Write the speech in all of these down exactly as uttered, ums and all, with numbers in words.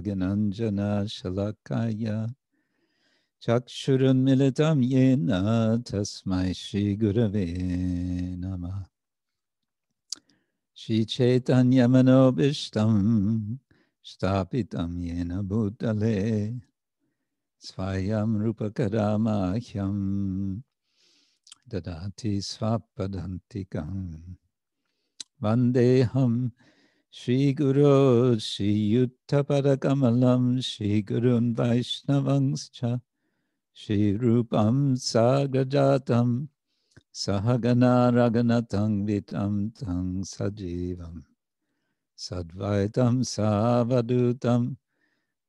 Gyananjana Shalakaya Chakshurun Militam Yena Tasmai Shri Gurave Namah. Shri Chaitanya Manobishtam Stapitam Yena Bhutale Svayam Rupakaramahyam Dadati Svapadantikam Vandeham Shri Guru Shri Yuttapadakamalam Shri Gurun Vaishnavangscha Shri Rupam Sagajatam Sahagana Raganatam Vitam Tang Sajivam Sadvaitam Savadutam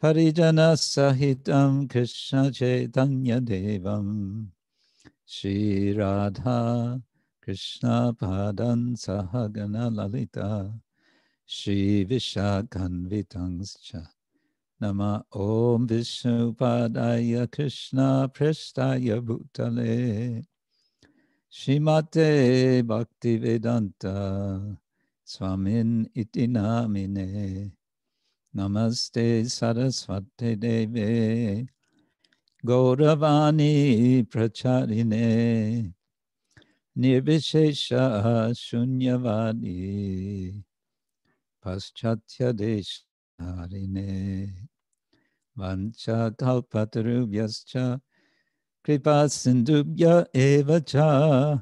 Parijana Sahitam Krishna Chaitanya Devam Shri Radha Krishna Padan Sahagana Lalita Shri Vishakanvitangscha Nama Om Vishnu Padaya Krishna Prestaya Bhutale Shrimate Bhaktivedanta Swamin Iti Namine Namaste Saraswate Deve Gauravani Pracharine Nirvishesha Shunyavadi Paschatya Desharine Vancha Kalpatarubhyascha Kripa Sindubhya Evacha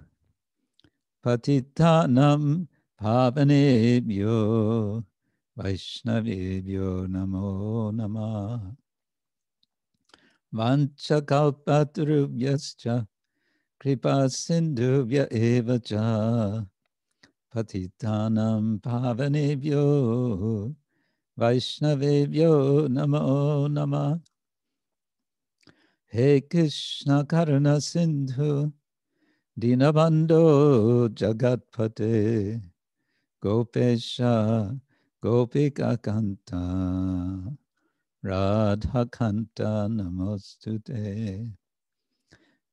Patitanam Pavanebhyo Vaishnavebhyo Namo Namah. Vancha Kalpatarubhyascha Kripa Sindubhya Evacha Patitanam Pavanebhyo Vaishnavebhyo Namo Namah. He Krishna Karuna Sindhu Dinabandho Jagatpate Gopesha Gopika Kanta Radha Kanta Namostute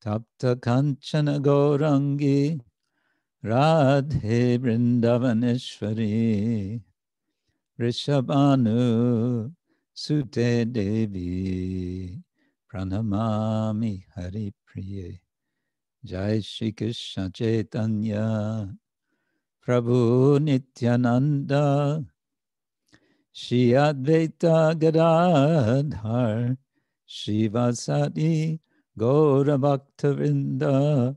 Tapta Kanchana Gaurangi Radhe Vrindavaneshwari Rishabhanu Sute Devi Pranamami Hari Priye. Jai Shri Krishna Chaitanya Prabhu Nityananda Shri Advaita Gadadhar Shri Vasadi Gaura Bhakta Vrinda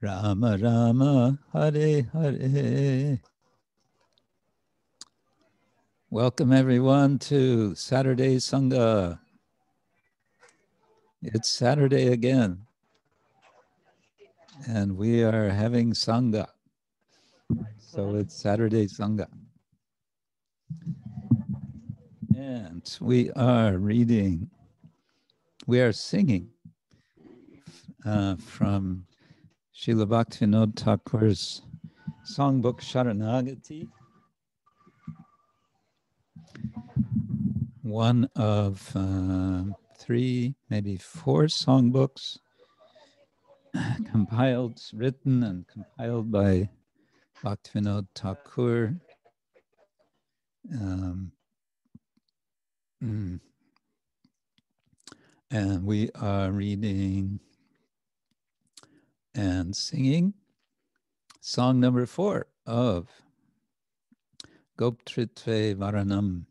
Rama Rama, Hare Hare. Welcome everyone to Saturday Sangha. It's Saturday again, and we are having Sangha. So it's Saturday Sangha. And we are reading, we are singing uh, from Srila Bhaktivinoda Thakur's songbook Sharanagati, one of uh, three, maybe four songbooks compiled, written and compiled by Bhaktivinoda Thakur. Um, and we are reading and singing song number four of Goptritve Varanam,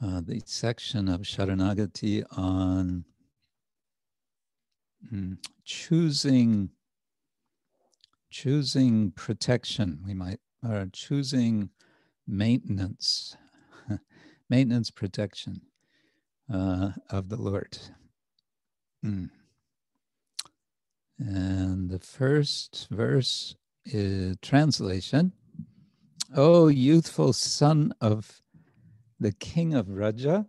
uh, the section of Sharanagati on mm, choosing, choosing protection, we might, or choosing maintenance, maintenance protection uh, of the Lord. Mm. And the first verse is translation. O youthful son of the king of Raja,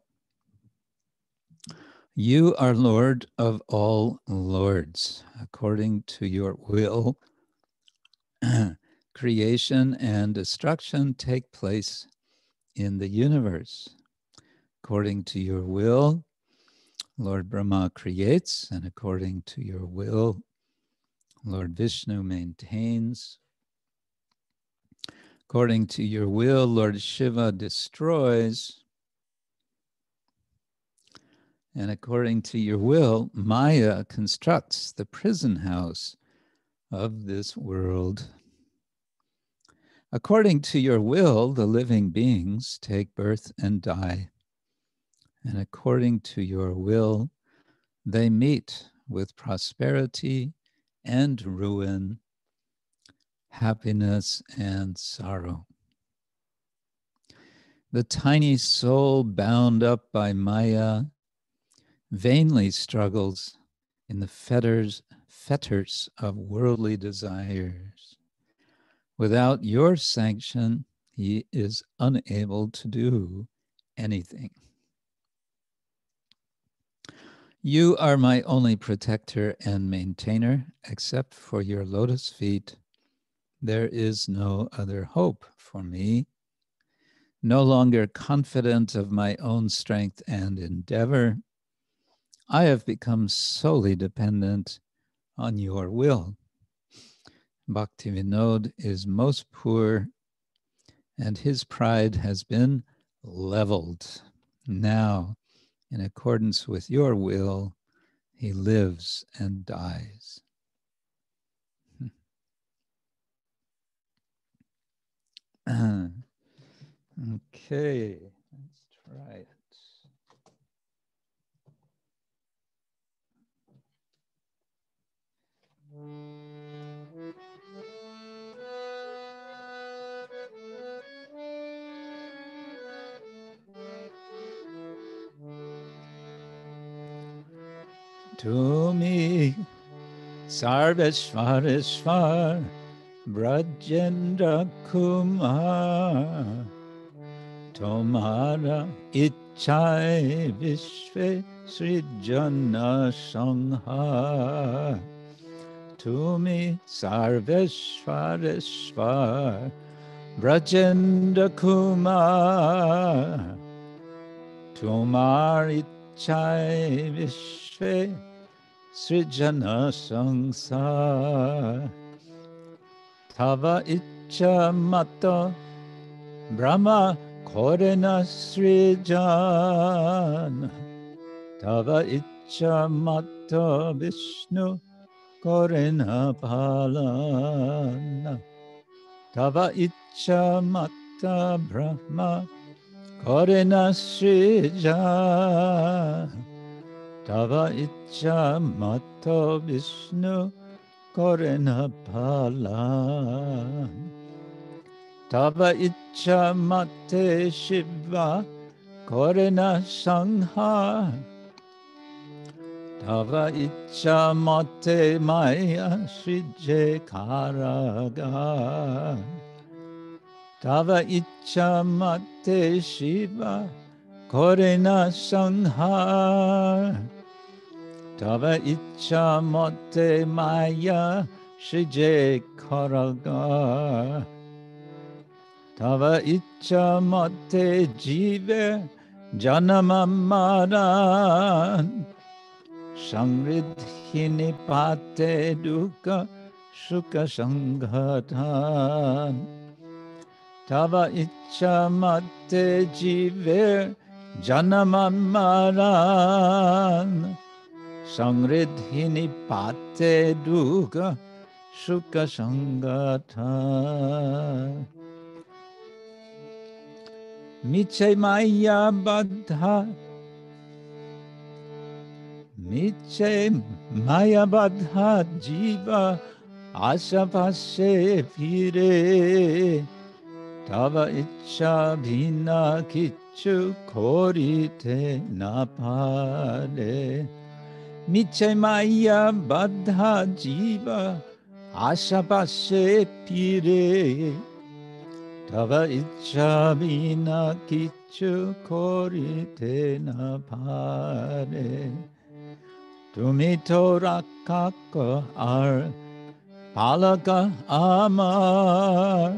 You are Lord of all lords, according to your will. Creation and destruction take place in the universe. According to your will, Lord Brahma creates, and according to your will, Lord Vishnu maintains. According to your will, Lord Shiva destroys. And according to your will, Maya constructs the prison house of this world. According to your will, the living beings take birth and die. And according to your will, they meet with prosperity and ruin, happiness and sorrow. The tiny soul bound up by Maya vainly struggles in the fetters, fetters of worldly desires. Without your sanction, he is unable to do anything. You are my only protector and maintainer. Except for your lotus feet, there is no other hope for me. No longer confident of my own strength and endeavor, I have become solely dependent on your will. Bhaktivinoda is most poor, and his pride has been leveled. Now, in accordance with your will, he lives and dies. Okay, let's try it. Tumi Sarveshvareshvar Brajendra Kumar Tomara Ichai Vishve Sri Jana Sangha Tumi Sarveshvareshvar Brajendra Kumar Tomar Ichai Vishve Srijana Sangsar Tava Icha Mata Brahma Korena Srijana Tava Icha Mata Vishnu Korena Palana Tava Icha Mata Brahma Korena Srijana Tava Icha Mata Vishnu Korena Pala Tava Icha Mate Shiva Korena Sangha Tava Icha Mate Maya Srije Karaga Tava Icha Mate Shiva Korena Sangha Tava Icha Mate Maya Srije Karaga Tava Icha Mate Jive Janama Maran Samridhini Pate Dukkha Sukha Sanghatan Tava Icha Mate Jive Janama Maran Samridhini Pate Dukkha Sukha Sanghatan Miche Maya Badha Miche Maya Badha Jiva Asapase Phire Tava Icha Bhina Kichu Korite Napade Miche Maya Badha Jiva Asapase Phire Tava ichchami na kichu korite na pare. Tumi to rakkako ar palaka amar.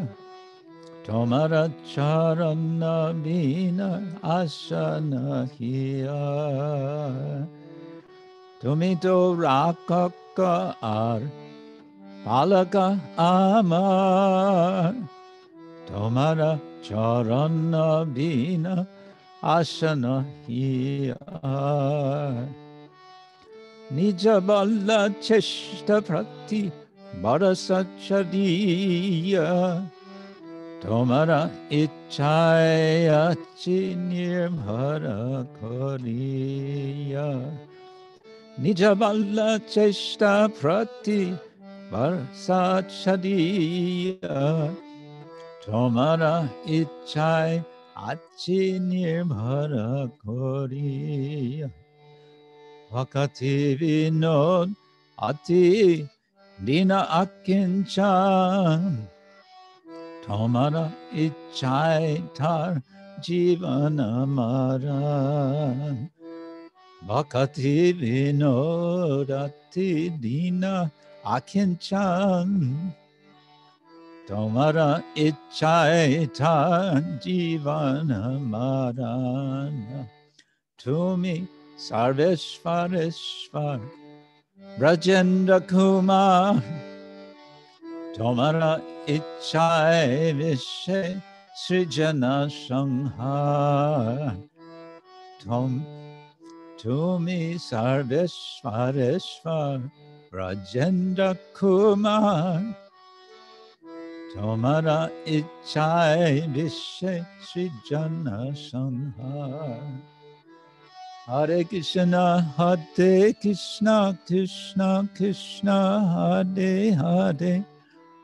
Tomara charana bina asana hiya. Tumi to rakkako ar palaka amar. Tomara charana bina asana hiya. Nijaballa cheshta prati barasachadiya. Tomara ichchaya chinirmhara koriya. Nijaballa cheshta prati barasachadiya. Tomara ichchai achi nirbhara koriya. Vakati vinod ati dina akincha. Tomara ichchai tar jivana mara. Vakati vinod ati dina akincha. Tomara ichchai ta jivana marana. Tumi sarveshvareshvar Brajendra Kumar. Tomara ichchai vishe srijana sanghar. Tom Tumi sarveshvareshvar Brajendra Kumar. Tomara ichchai vishe srijana sanghar. Hare Krishna, Hare Krishna, Krishna Krishna, Hare Hare.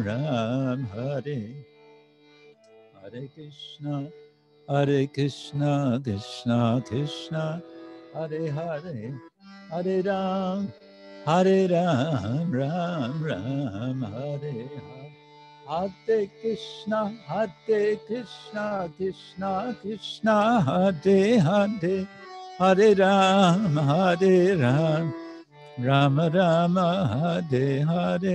Ram Ram, Hare. Hare Krishna, Hare Krishna, Krishna Krishna, Hare Hare. Hare Ram, Hare Ram, Ram Ram, Hare Hare. Hare Krishna, Hare Krishna, Krishna Krishna, Hare Hare. Hare Ram, Hare Ram, Ram Rama, Hare Hare.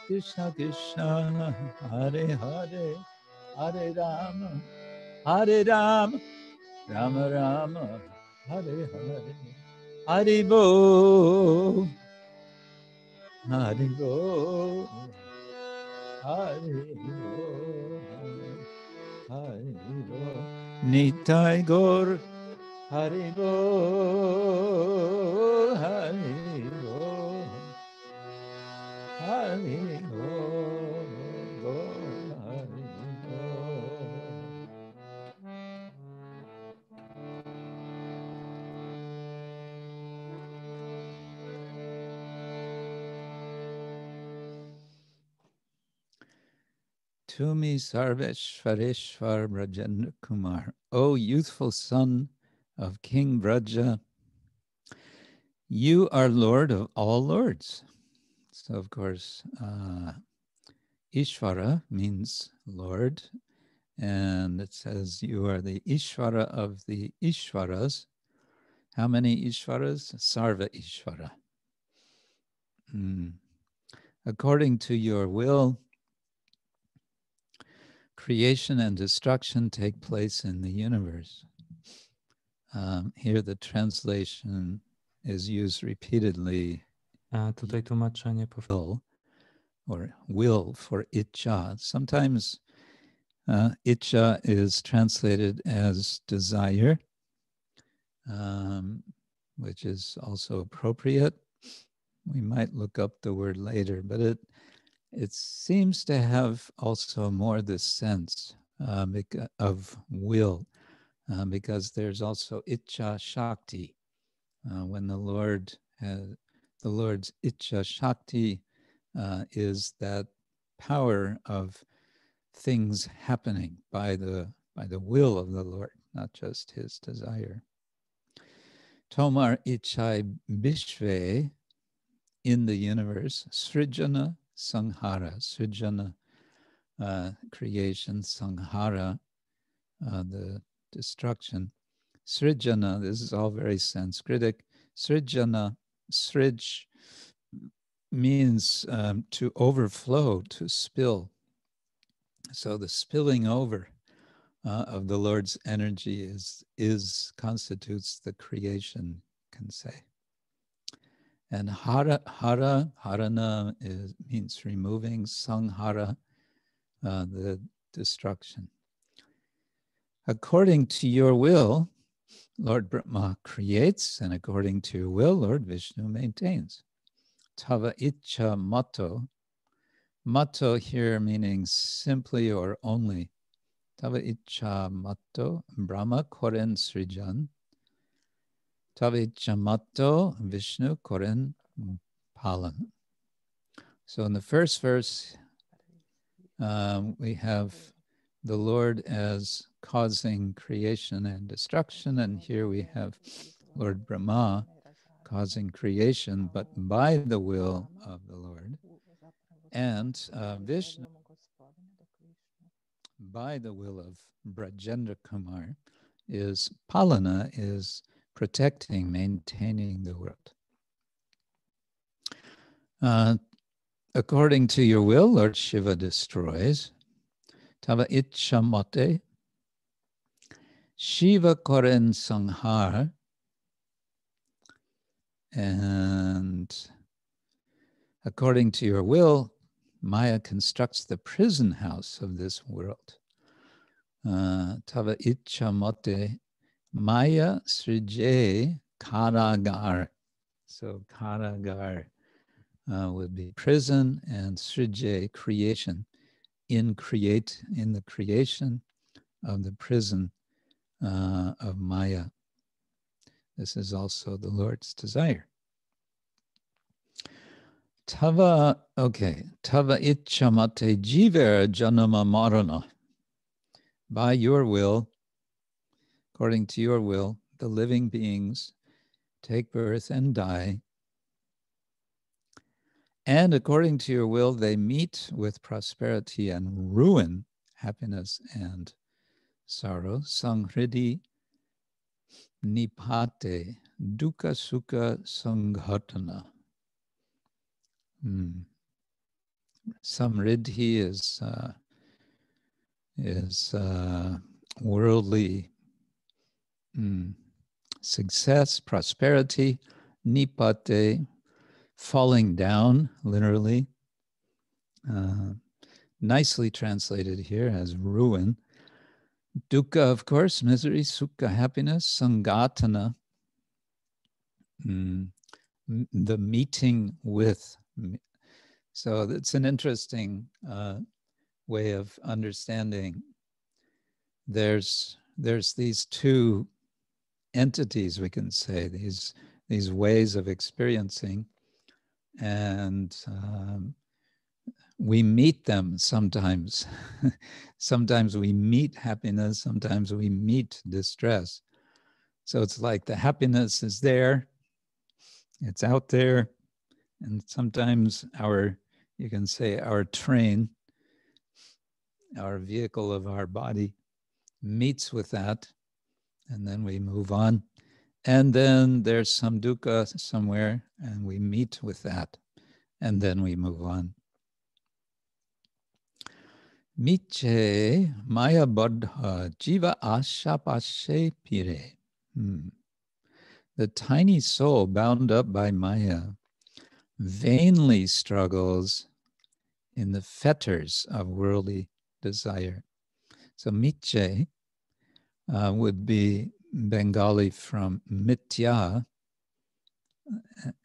Krishna Krishna, Hare Hare. Hare Rama, Hare Rama, Rama Rama, Hare Hare. Hare Bo. Hare Go, Hare Go, Hare Go, Nitai Gaur, Hare Go, Hare Go, Hare Go, Go, Hare Go. Tumi Sarveshvareshwar Brajendra Kumar, O youthful son of King Braja, you are Lord of all lords. So of course, uh, Ishvara means Lord, and it says you are the Ishvara of the Ishvaras. How many Ishvaras? Sarva Ishvara. Mm. According to your will, creation and destruction take place in the universe. Um, here the translation is used repeatedly. A tutaj tłumaczenie powtórzone. Or will for itcha. Sometimes uh, itcha is translated as desire, um, which is also appropriate. We might look up the word later, but it it seems to have also more this sense uh, of will, uh, because there's also itcha shakti. Uh, when the Lord has, the Lord's itcha shakti uh, is that power of things happening by the by the will of the Lord, not just his desire. Tomar itchai bishve, in the universe, srijana sanghara, srijana, uh, creation, sanghara, uh, the destruction. Srijana, this is all very Sanskritic. Srijana, srij, means um, to overflow, to spill. So the spilling over uh, of the Lord's energy is, is constitutes the creation, can say. And hara, hara, harana is, means removing, sanghara, uh, the destruction. According to your will, Lord Brahma creates, and according to your will, Lord Vishnu maintains. Tava itcha mato. Mato here meaning simply or only. Tava itcha mato, Brahma koren srijan. Tavicamato Vishnu Koren Palan. So in the first verse, um, we have the Lord as causing creation and destruction, and here we have Lord Brahma causing creation, but by the will of the Lord, and uh, Vishnu by the will of Brajendra Kumar is Palana, is protecting, maintaining the world. Uh, according to your will, Lord Shiva destroys. Tava itcha mate. Shiva koren sanghar. And according to your will, Maya constructs the prison house of this world. Uh, Tava itcha mate. Maya srije karagar. So karagar uh, would be prison, and srije, creation, in create, in the creation of the prison uh, of Maya. This is also the Lord's desire. Tava, okay, tava itcha mate jiver janama marana. By your will, according to your will, the living beings take birth and die. And according to your will, they meet with prosperity and ruin, happiness and sorrow. Sanhridi nipate dukkha sukha sanghatana. Hmm. Samriddhi is, uh, is uh, worldly. Mm. Success, prosperity, nipate, falling down, literally. Uh, nicely translated here as ruin. Dukkha, of course, misery, sukha, happiness, sangatana, mm. the meeting with. So it's an interesting uh, way of understanding. There's, there's these two entities, we can say, these these ways of experiencing, and um, we meet them sometimes. Sometimes we meet happiness, sometimes we meet distress. So it's like the happiness is there, it's out there, and sometimes our, you can say our train, our vehicle of our body meets with that, and then we move on. And then there's some dukkha somewhere, and we meet with that, and then we move on. Miche maya bodha jiva asha pashe pire. The tiny soul bound up by maya vainly struggles in the fetters of worldly desire. So miche uh, would be Bengali from mitya,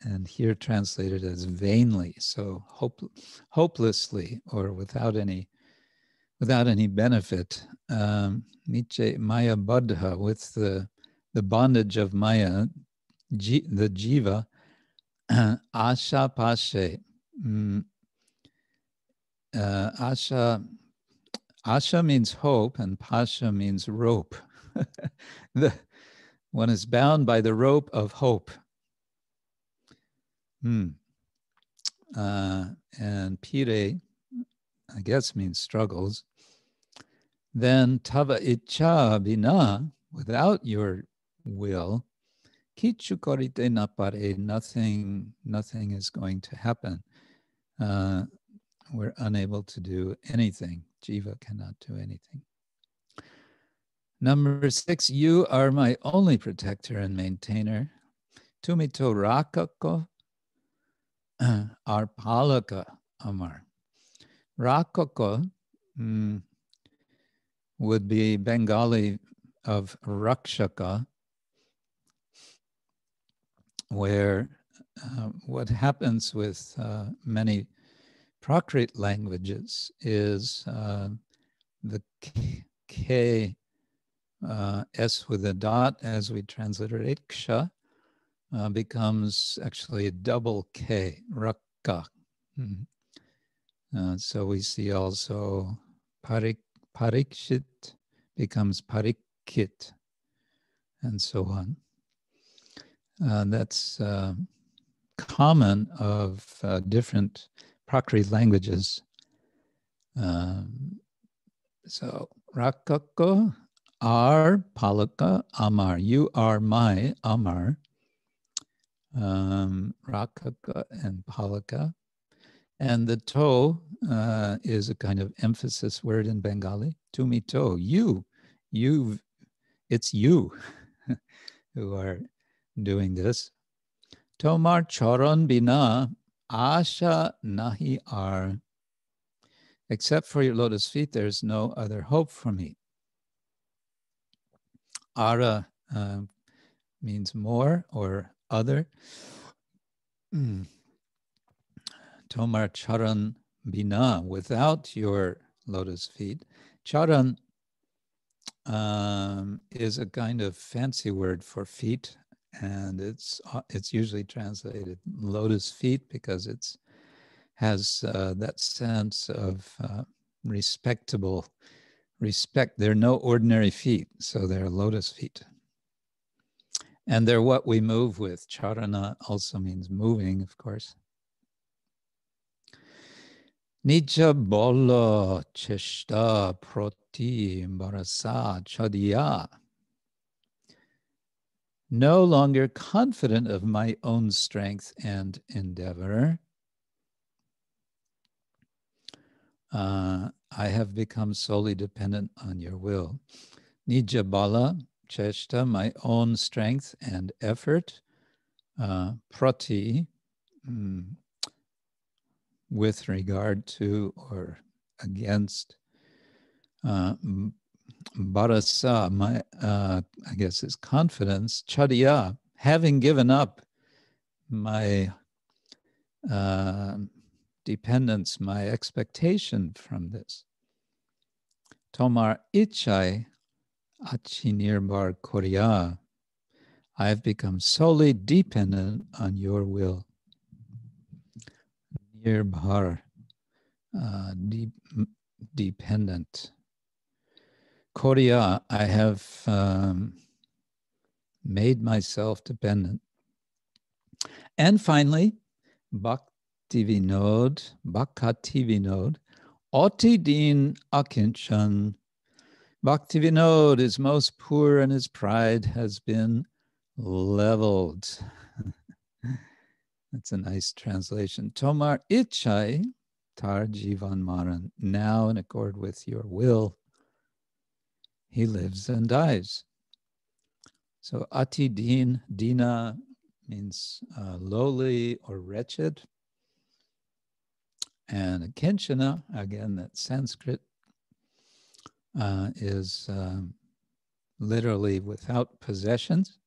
and here translated as vainly, so hope, hopelessly or without any without any benefit. Um, Miche maya bodha, with the, the bondage of maya, ji, the jiva, asha pashe. Mm, uh, asha, asha means hope and pasha means rope. The, one is bound by the rope of hope. Hmm. Uh, and pire, I guess, means struggles. Then tava icha bina, without your will, kichu korite na pare, nothing, nothing is going to happen. Uh, we're unable to do anything. Jiva cannot do anything. Number six, you are my only protector and maintainer. Tumito rakako arpalaka amar. Rakako mm, would be Bengali of rakshaka, where uh, what happens with uh, many Prakrit languages is uh, the k, k Uh, S with a dot, as we transliterate ksha, uh, becomes actually a double K, rakka. Mm-hmm. uh, so we see also parik, parikshit becomes parikit, and so on. Uh, that's uh, common of uh, different Prakrit languages. Um, so rakako, Ar palaka amar, you are my amar, um, rakaka and palaka. And the to uh, is a kind of emphasis word in Bengali. Tumito, you, you, it's you who are doing this. Tomar charan bina asha nahi ar. Except for your lotus feet, there's no other hope for me. Ara uh, means more or other. Tomar charan bina, without your lotus feet. Charan um, is a kind of fancy word for feet, and it's it's usually translated lotus feet because it's has uh, that sense of uh, respectable. Respect, they're no ordinary feet, so they're lotus feet. And they're what we move with. Charana also means moving, of course. Nija bolo cheshta proti barasa chadiya. No longer confident of my own strength and endeavor. Uh, I have become solely dependent on your will. Nija bala, cheshta, my own strength and effort. Uh, prati, mm, with regard to or against. Uh, barasa, my, uh, I guess it's confidence. Chadiya, having given up my uh, dependence, my expectation from this. Tomar ichai achinirbar korya. I have become solely dependent on your will. Nirbhar uh, de dependent. Korya, I have um, made myself dependent. And finally, Bhaktivinod, Bhaktivinod, Otidin Akinchan. Bhaktivinod is most poor and his pride has been leveled. That's a nice translation. Tomar Ichai, Tar Jivan Maran. Now, in accord with your will, he lives and dies. So, Ati Din, Dina means uh, lowly or wretched. And Akinchana, again, that Sanskrit, uh, is uh, literally without possessions,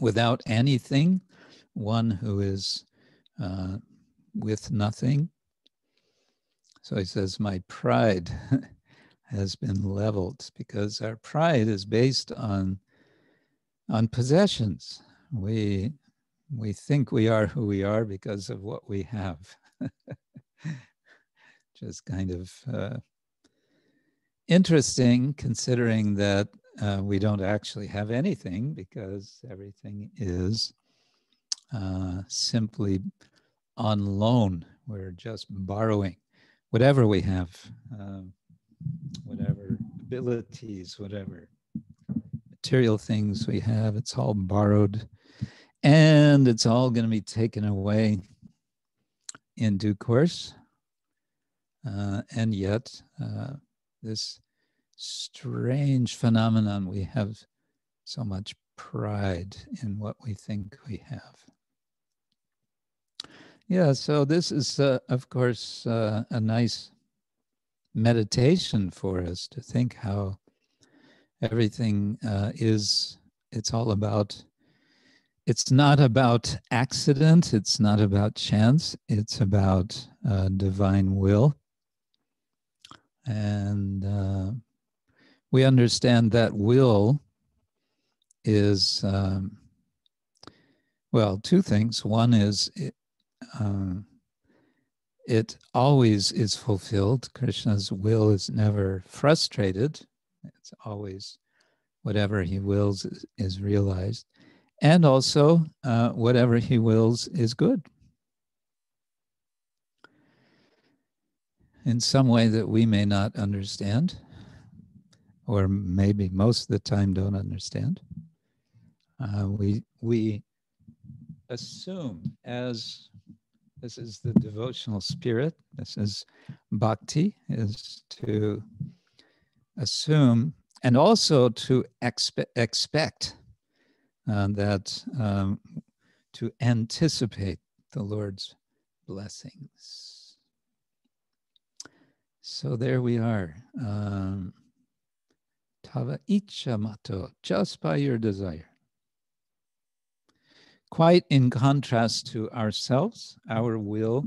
without anything, one who is uh, with nothing. So he says, my pride has been leveled, because our pride is based on on possessions. We, we think we are who we are because of what we have. Just kind of uh, interesting, considering that uh, we don't actually have anything, because everything is uh, simply on loan. We're just borrowing whatever we have, uh, whatever abilities, whatever material things we have. It's all borrowed, and it's all going to be taken away in due course. Uh, and yet, uh, this strange phenomenon, we have so much pride in what we think we have. Yeah, so this is, uh, of course, uh, a nice meditation for us to think how everything uh, is, it's all about, it's not about accident, it's not about chance, it's about uh, divine will. And uh, we understand that will is, um, well, two things. One is it, um, it always is fulfilled. Krishna's will is never frustrated. It's always whatever he wills is, is realized. And also, uh, whatever he wills is good, in some way that we may not understand, or maybe most of the time don't understand. Uh, we, we assume, as this is the devotional spirit, this is bhakti, is to assume and also to expe expect uh, that, um, to anticipate the Lord's blessings. So there we are. Um, Tava Icha Mato, just by your desire. Quite in contrast to ourselves, our will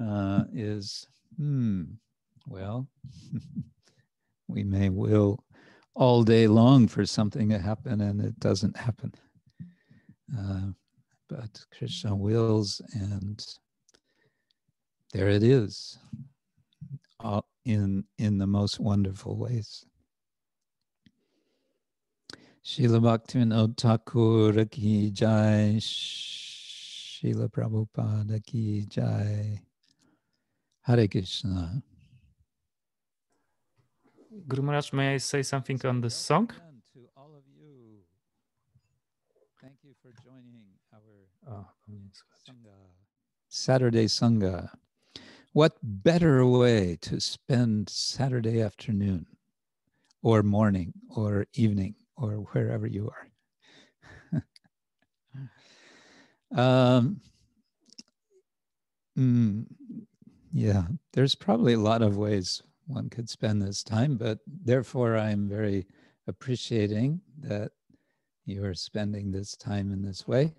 uh, is, hmm, well, we may will all day long for something to happen and it doesn't happen. Uh, but Krishna wills, and there it is. Uh, in, in the most wonderful ways. Srila Bhaktivinoda Thakur ki jai, Srila Prabhupada ki jai. Hare Krishna. Guru Maharaj, may I say something on this song? To all of you. Thank you for joining our oh, Sangha. Saturday Sangha. What better way to spend Saturday afternoon or morning or evening or wherever you are? um, mm, yeah, there's probably a lot of ways one could spend this time, but therefore I'm very appreciating that you are spending this time in this way.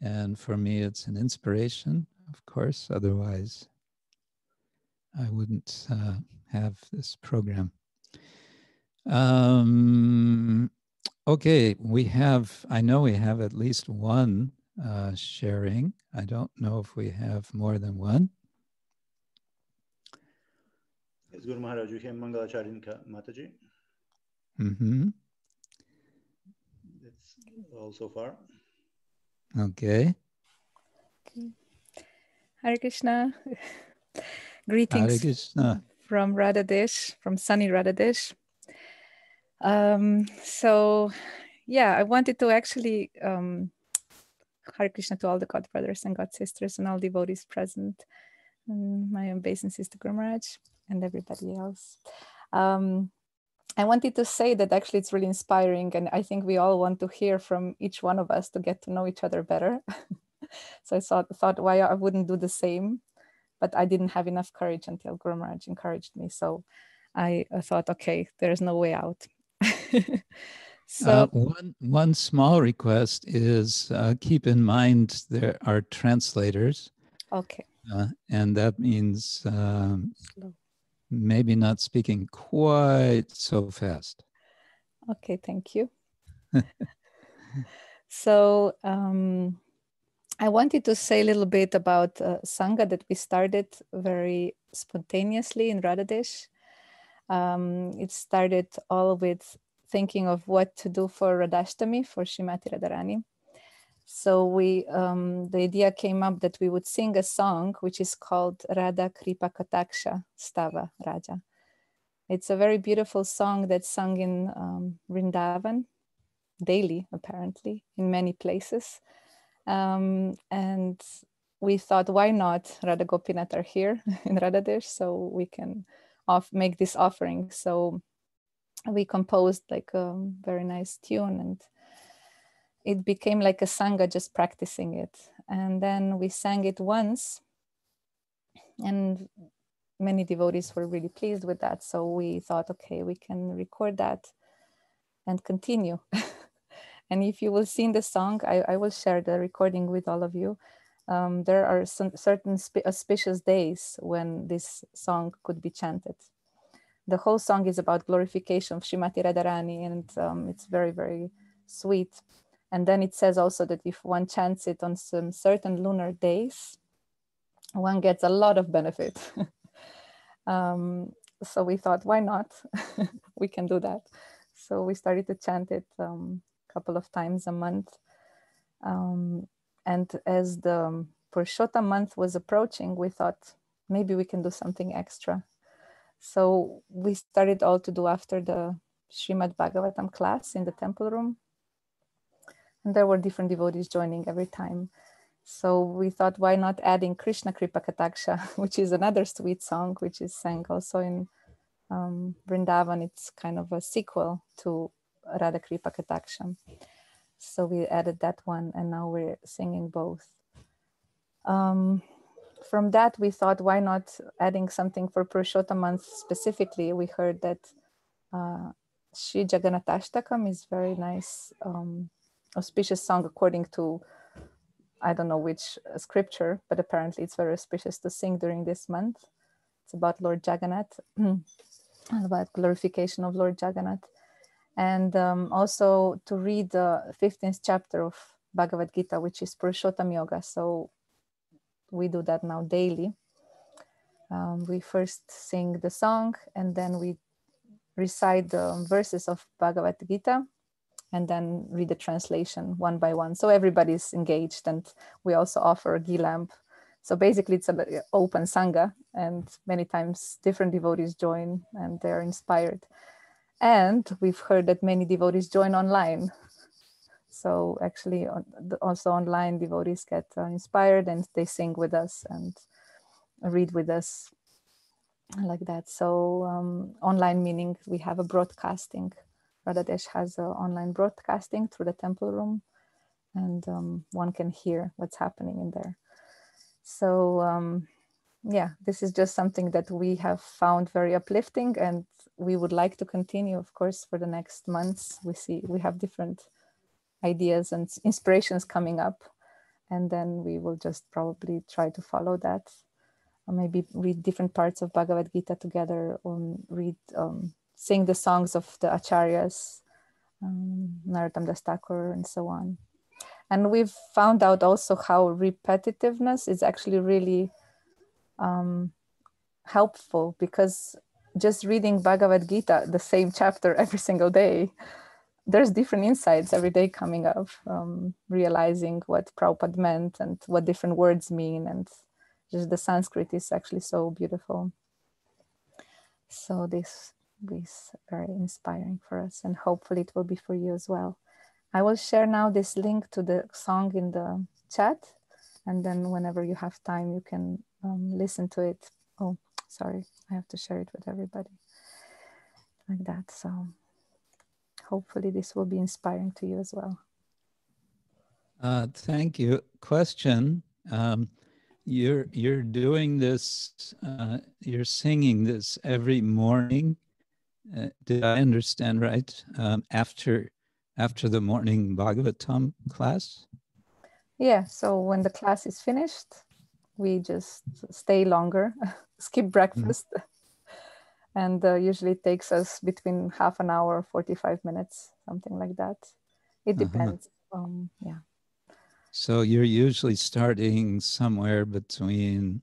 And for me, it's an inspiration. Of course, otherwise I wouldn't uh, have this program. Um, okay, we have, I know we have at least one uh, sharing. I don't know if we have more than one. As Guru Maharaj became Mangalacharya Mataji. Mm-hmm. That's all so far. Okay. Okay. Hare Krishna. Greetings Hare Krishna. From Radhadesh, from sunny Radhadesh. Um, so, yeah, I wanted to actually, um, Hare Krishna to all the God brothers and God sisters and all devotees present. And my obeisances to Guru Maharaj and everybody else. Um, I wanted to say that actually it's really inspiring, and I think we all want to hear from each one of us to get to know each other better. So I thought, thought why I wouldn't do the same, but I didn't have enough courage until Guru Maharaj encouraged me. So I thought, okay, there is no way out. So uh, one, one small request is uh, keep in mind there are translators. Okay. Uh, and that means um, maybe not speaking quite so fast. Okay, thank you. So um, I wanted to say a little bit about uh, Sangha that we started very spontaneously in Radhadesh. Um, it started all with thinking of what to do for Radhashtami, for Srimati Radharani. So we, um, the idea came up that we would sing a song which is called Radha Kripa Kataksha Stava Raja. It's a very beautiful song that's sung in um, Vrindavan daily, apparently, in many places. Um, and we thought, why not? Radha Gopinath are here in Radhadesh, so we can off make this offering. So we composed like a very nice tune, and it became like a sangha, just practicing it. And then we sang it once, and many devotees were really pleased with that. So we thought, okay, we can record that and continue. And if you will sing the song, I, I will share the recording with all of you. Um, there are some certain auspicious days when this song could be chanted. The whole song is about glorification of Srimati Radharani, and um, it's very, very sweet. And then it says also that if one chants it on some certain lunar days, one gets a lot of benefit. um, so we thought, why not? We can do that. So we started to chant it um, a couple of times a month. Um, and as the Purushottam month was approaching, we thought maybe we can do something extra. So we started all to do after the Srimad Bhagavatam class in the temple room. And there were different devotees joining every time. So we thought, why not adding Krishna Kripa Kataksha, which is another sweet song, which is sang also in um, Vrindavan. It's kind of a sequel to Radha Kripa Kataksha. So we added that one, and now we're singing both. Um, from that, we thought, why not adding something for Purushottam month specifically? We heard that uh, Sri Jagannathashtakam is very nice. Um, auspicious song according to, I don't know which scripture, but apparently it's very auspicious to sing during this month. It's about Lord Jagannath, about glorification of Lord Jagannath. And um, also to read the fifteenth chapter of Bhagavad Gita, which is Purushottam Yoga. So we do that now daily. Um, we first sing the song, and then we recite the verses of Bhagavad Gita, and then read the translation one by one. So everybody's engaged, and we also offer a ghee lamp. So basically it's an open sangha, and many times different devotees join and they're inspired. And we've heard that many devotees join online. So actually also online devotees get inspired and they sing with us and read with us like that. So um, online meaning we have a broadcasting. Radhadesh has uh, online broadcasting through the temple room, and um, one can hear what's happening in there. So um, yeah, this is just something that we have found very uplifting, and we would like to continue, of course, for the next months. We see we have different ideas and inspirations coming up, and then we will just probably try to follow that, or maybe read different parts of Bhagavad Gita together, or read um, sing the songs of the acharyas, um, Narottam Das Thakur, and so on. And we've found out also how repetitiveness is actually really um, helpful, because just reading Bhagavad Gita, the same chapter every single day, there's different insights every day coming up, um, realizing what Prabhupada meant and what different words mean. And just the Sanskrit is actually so beautiful. So this is very inspiring for us, and hopefully it will be for you as well. I will share now this link to the song in the chat, and then whenever you have time, you can um, listen to it. Oh, sorry, I have to share it with everybody like that. So hopefully this will be inspiring to you as well. Uh, thank you. Question. Um, you're, you're doing this, uh, you're singing this every morning. Uh, did I understand right? Um, after, after the morning Bhagavatam class? Yeah, so when the class is finished, we just stay longer, skip breakfast. Mm. And uh, usually it takes us between half an hour, forty-five minutes, something like that. It depends. Uh-huh. um, yeah. So you're usually starting somewhere between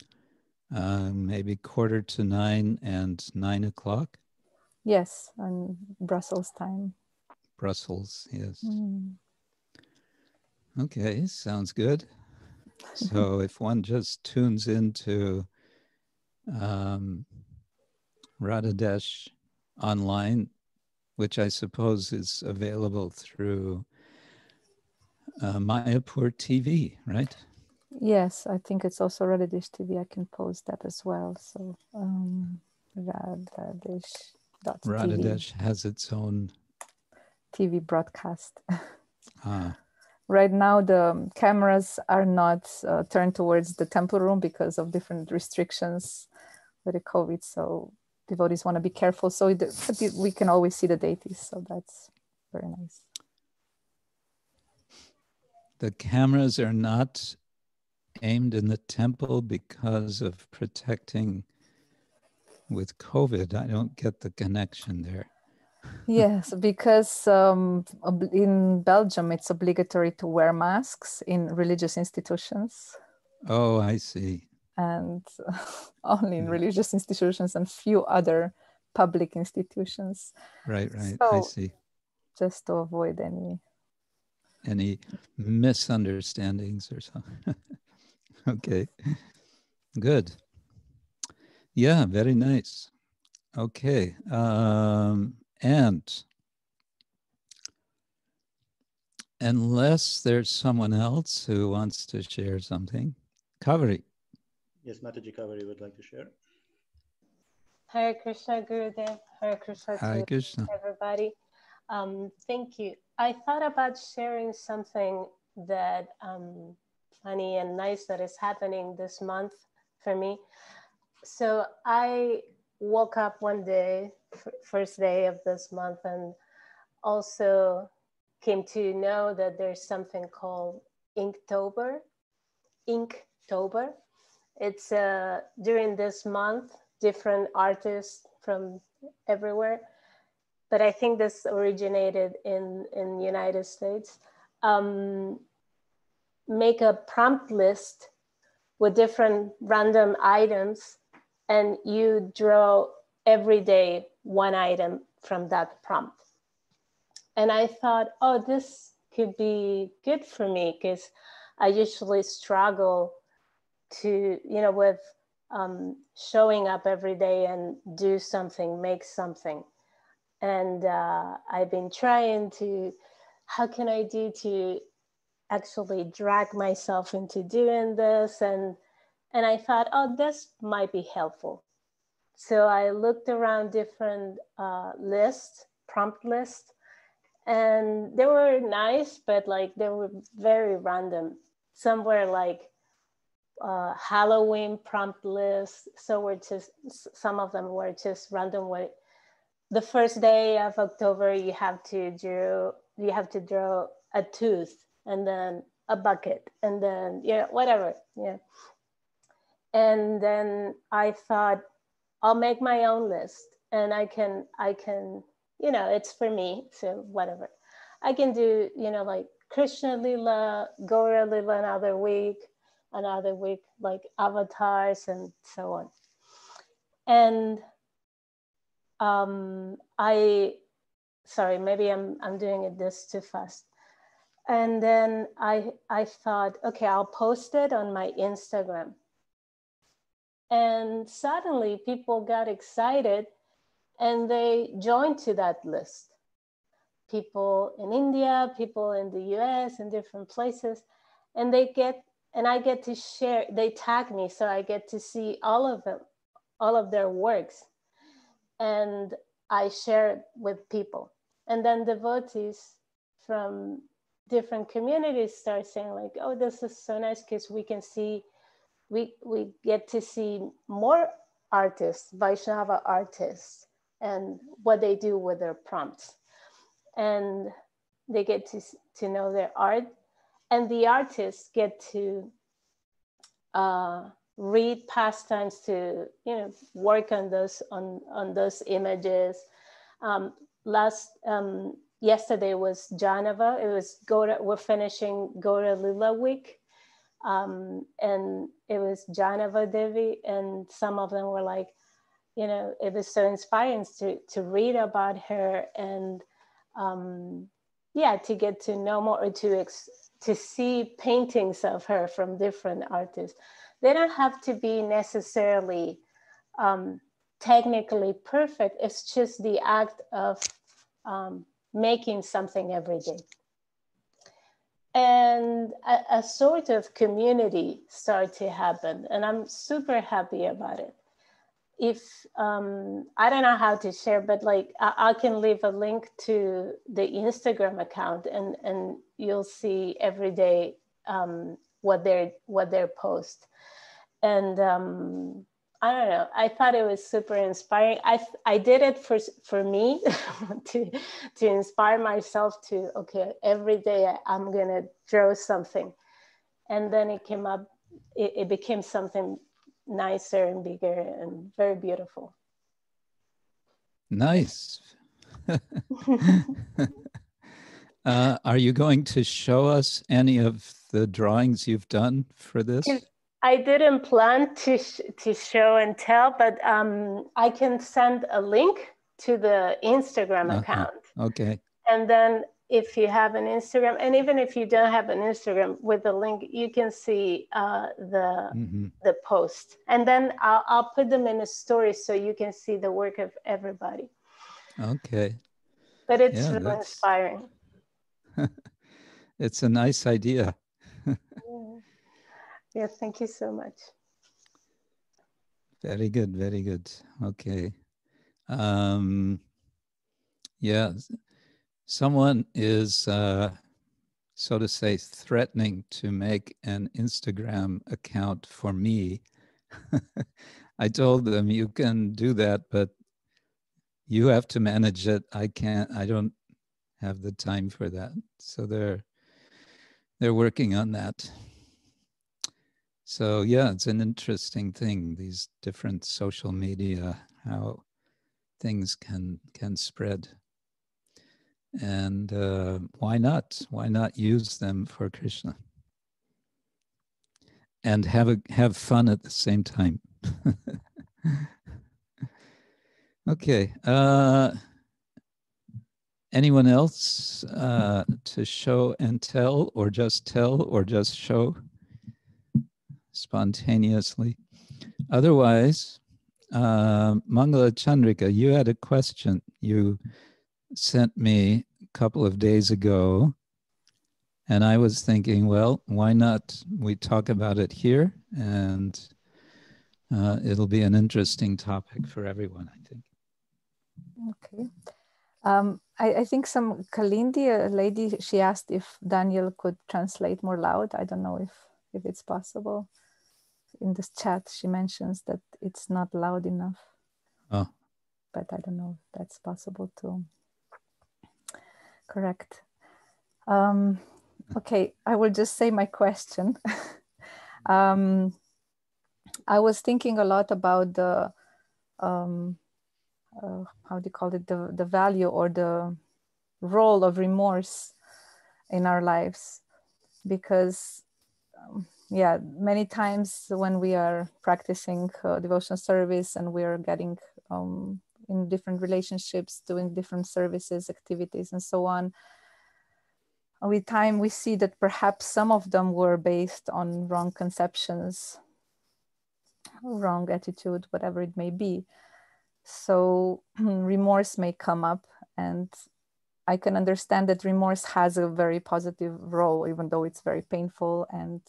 uh, maybe quarter to nine and nine o'clock? Yes, on Brussels time. Brussels, yes. Mm. Okay, sounds good. So if one just tunes into um, Radhadesh online, which I suppose is available through uh, Mayapur T V, right? Yes, I think it's also Radhadesh T V. I can post that as well. So um, Radhadesh. Radhadesh has its own T V broadcast. Ah. Right now, the cameras are not uh, turned towards the temple room because of different restrictions with the COVID. So devotees want to be careful. So the, we can always see the deities. So that's very nice. The cameras are not aimed in the temple because of protecting with COVID. I don't get the connection there. Yes, because um, in Belgium, it's obligatory to wear masks in religious institutions. Oh, I see. And only in religious institutions and few other public institutions. Right, right, so, I see. Just to avoid any... Any misunderstandings or something. Okay, good. Yeah, very nice. Okay. Um, And unless there's someone else who wants to share something, Kaveri. Yes, Mataji Kaveri would like to share. Hare Krishna, Gurudev. Hare Krishna to Hare Krishna. Everybody. Um, thank you. I thought about sharing something that um, funny and nice that is happening this month for me. So I woke up one day, first day of this month, and also came to know that there's something called Inktober. Inktober. It's uh, during this month, different artists from everywhere, but I think this originated in in the United States, um, make a prompt list with different random items, and you draw every day one item from that prompt. And I thought, oh, this could be good for me because I usually struggle to, you know, with um, showing up every day and do something, make something. And uh, I've been trying to, how can I do to actually drag myself into doing this? And, and I thought, oh, this might be helpful. So I looked around different uh, lists, prompt lists, and they were nice, but like they were very random. Some were like uh, Halloween prompt lists. So were just, some of them were just random. Way. The first day of October, you have to draw, you have to draw a tooth, and then a bucket, and then yeah, whatever, yeah. And then I thought, I'll make my own list, and I can, I can, you know, it's for me, so whatever. I can do, you know, like Krishna Lila, Gaura Lila another week, another week, like avatars and so on. And Um, I, sorry, maybe I'm, I'm doing it this too fast. And then I, I thought, okay, I'll post it on my Instagram. And suddenly people got excited and they joined to that list. People in India, people in the U S, in different places. And they get, and I get to share, they tag me, so I get to see all of them, all of their works. And I share it with people. And then devotees from different communities start saying like, oh, this is so nice because we can see, we, we get to see more artists, Vaishnava artists, and what they do with their prompts. And they get to, to know their art. And the artists get to uh, read pastimes to, you know, work on those, on, on those images. Um, last, um, yesterday was Janava. It was Gaura, we're finishing Gaura Lila week. Um, and it was Janava Devi. And some of them were like, you know, it was so inspiring to, to read about her and, um, yeah, to get to know more or to, ex to see paintings of her from different artists. They don't have to be necessarily um, technically perfect. It's just the act of um, making something every day. And a, a sort of community started to happen, and I'm super happy about it. If, um, I don't know how to share, but like I, I can leave a link to the Instagram account and, and you'll see every day um, what they're, what they're post. And um, I don't know, I thought it was super inspiring. I, I did it for, for me to, to inspire myself to, okay, every day I, I'm gonna draw something. And then it came up, it, it became something nicer and bigger and very beautiful. Nice. uh, are you going to show us any of the drawings you've done for this? I didn't plan to, sh to show and tell, but um, I can send a link to the Instagram uh-huh. account. Okay. And then if you have an Instagram, and even if you don't have an Instagram, with the link, you can see uh, the, mm-hmm. the post. And then I'll, I'll put them in a story so you can see the work of everybody. Okay. But it's yeah, really that's... inspiring. It's a nice idea. Yeah. Yeah, thank you so much. Very good, very good. Okay. Um, yeah. Someone is, uh, so to say, threatening to make an Instagram account for me. I told them, you can do that, but you have to manage it. I can't, I don't have the time for that. So they're, they're working on that. So yeah, it's an interesting thing, these different social media, how things can, can spread. And uh, why not? Why not use them for Krishna? And have a, have fun at the same time. Okay. Uh, anyone else uh, to show and tell, or just tell, or just show spontaneously? Otherwise, uh, Mangala Chandrika, you had a question. You sent me a couple of days ago, and I was thinking, well, why not we talk about it here, and uh, it'll be an interesting topic for everyone, I think. Okay. Um, I, I think some Kalindi, a lady, she asked if Daniel could translate more loud. I don't know if, if it's possible. In this chat, she mentions that it's not loud enough. Oh. But I don't know if that's possible to... Correct. Um, okay, I will just say my question. um, I was thinking a lot about the, um, uh, how do you call it, the, the value or the role of remorse in our lives. Because, um, yeah, many times when we are practicing uh, devotional service and we are getting um, in different relationships, doing different services, activities, and so on. With time, we see that perhaps some of them were based on wrong conceptions, wrong attitude, whatever it may be. So remorse may come up, and I can understand that remorse has a very positive role, even though it's very painful, and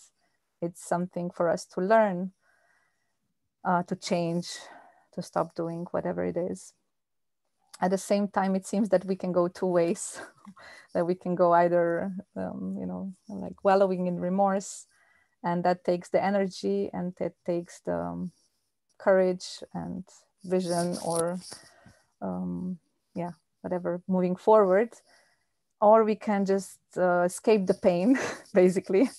it's something for us to learn, uh, to change, to stop doing whatever it is. At the same time, it seems that we can go two ways, that we can go either, um, you know, like wallowing in remorse, and that takes the energy, and that takes the um, courage and vision, or um, yeah, whatever, moving forward. Or we can just uh, escape the pain, basically,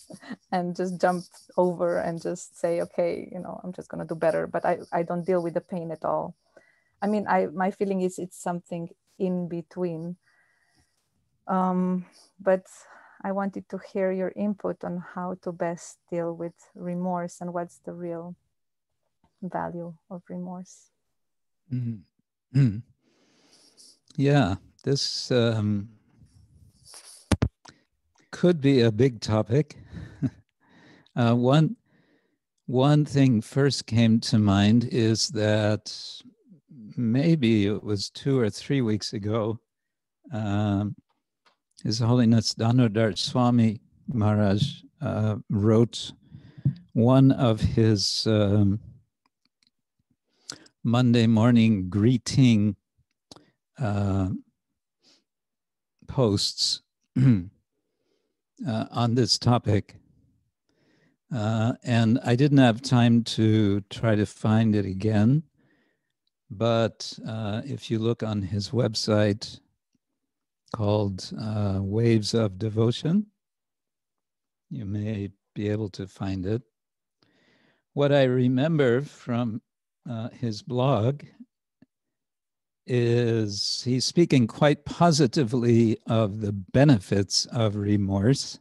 and just jump over and just say, okay, you know, I'm just gonna do better, but I, I don't deal with the pain at all. I mean, I, my feeling is it's something in between. Um, but I wanted to hear your input on how to best deal with remorse and what's the real value of remorse. Mm-hmm. Yeah, this um, could be a big topic. uh, one, one thing first came to mind is that maybe it was two or three weeks ago, um, His Holiness Danodar Swami Maharaj uh, wrote one of his um, Monday morning greeting uh, posts uh, on this topic. Uh, and I didn't have time to try to find it again. But uh, if you look on his website called uh, Waves of Devotion, you may be able to find it. What I remember from uh, his blog is he's speaking quite positively of the benefits of remorse.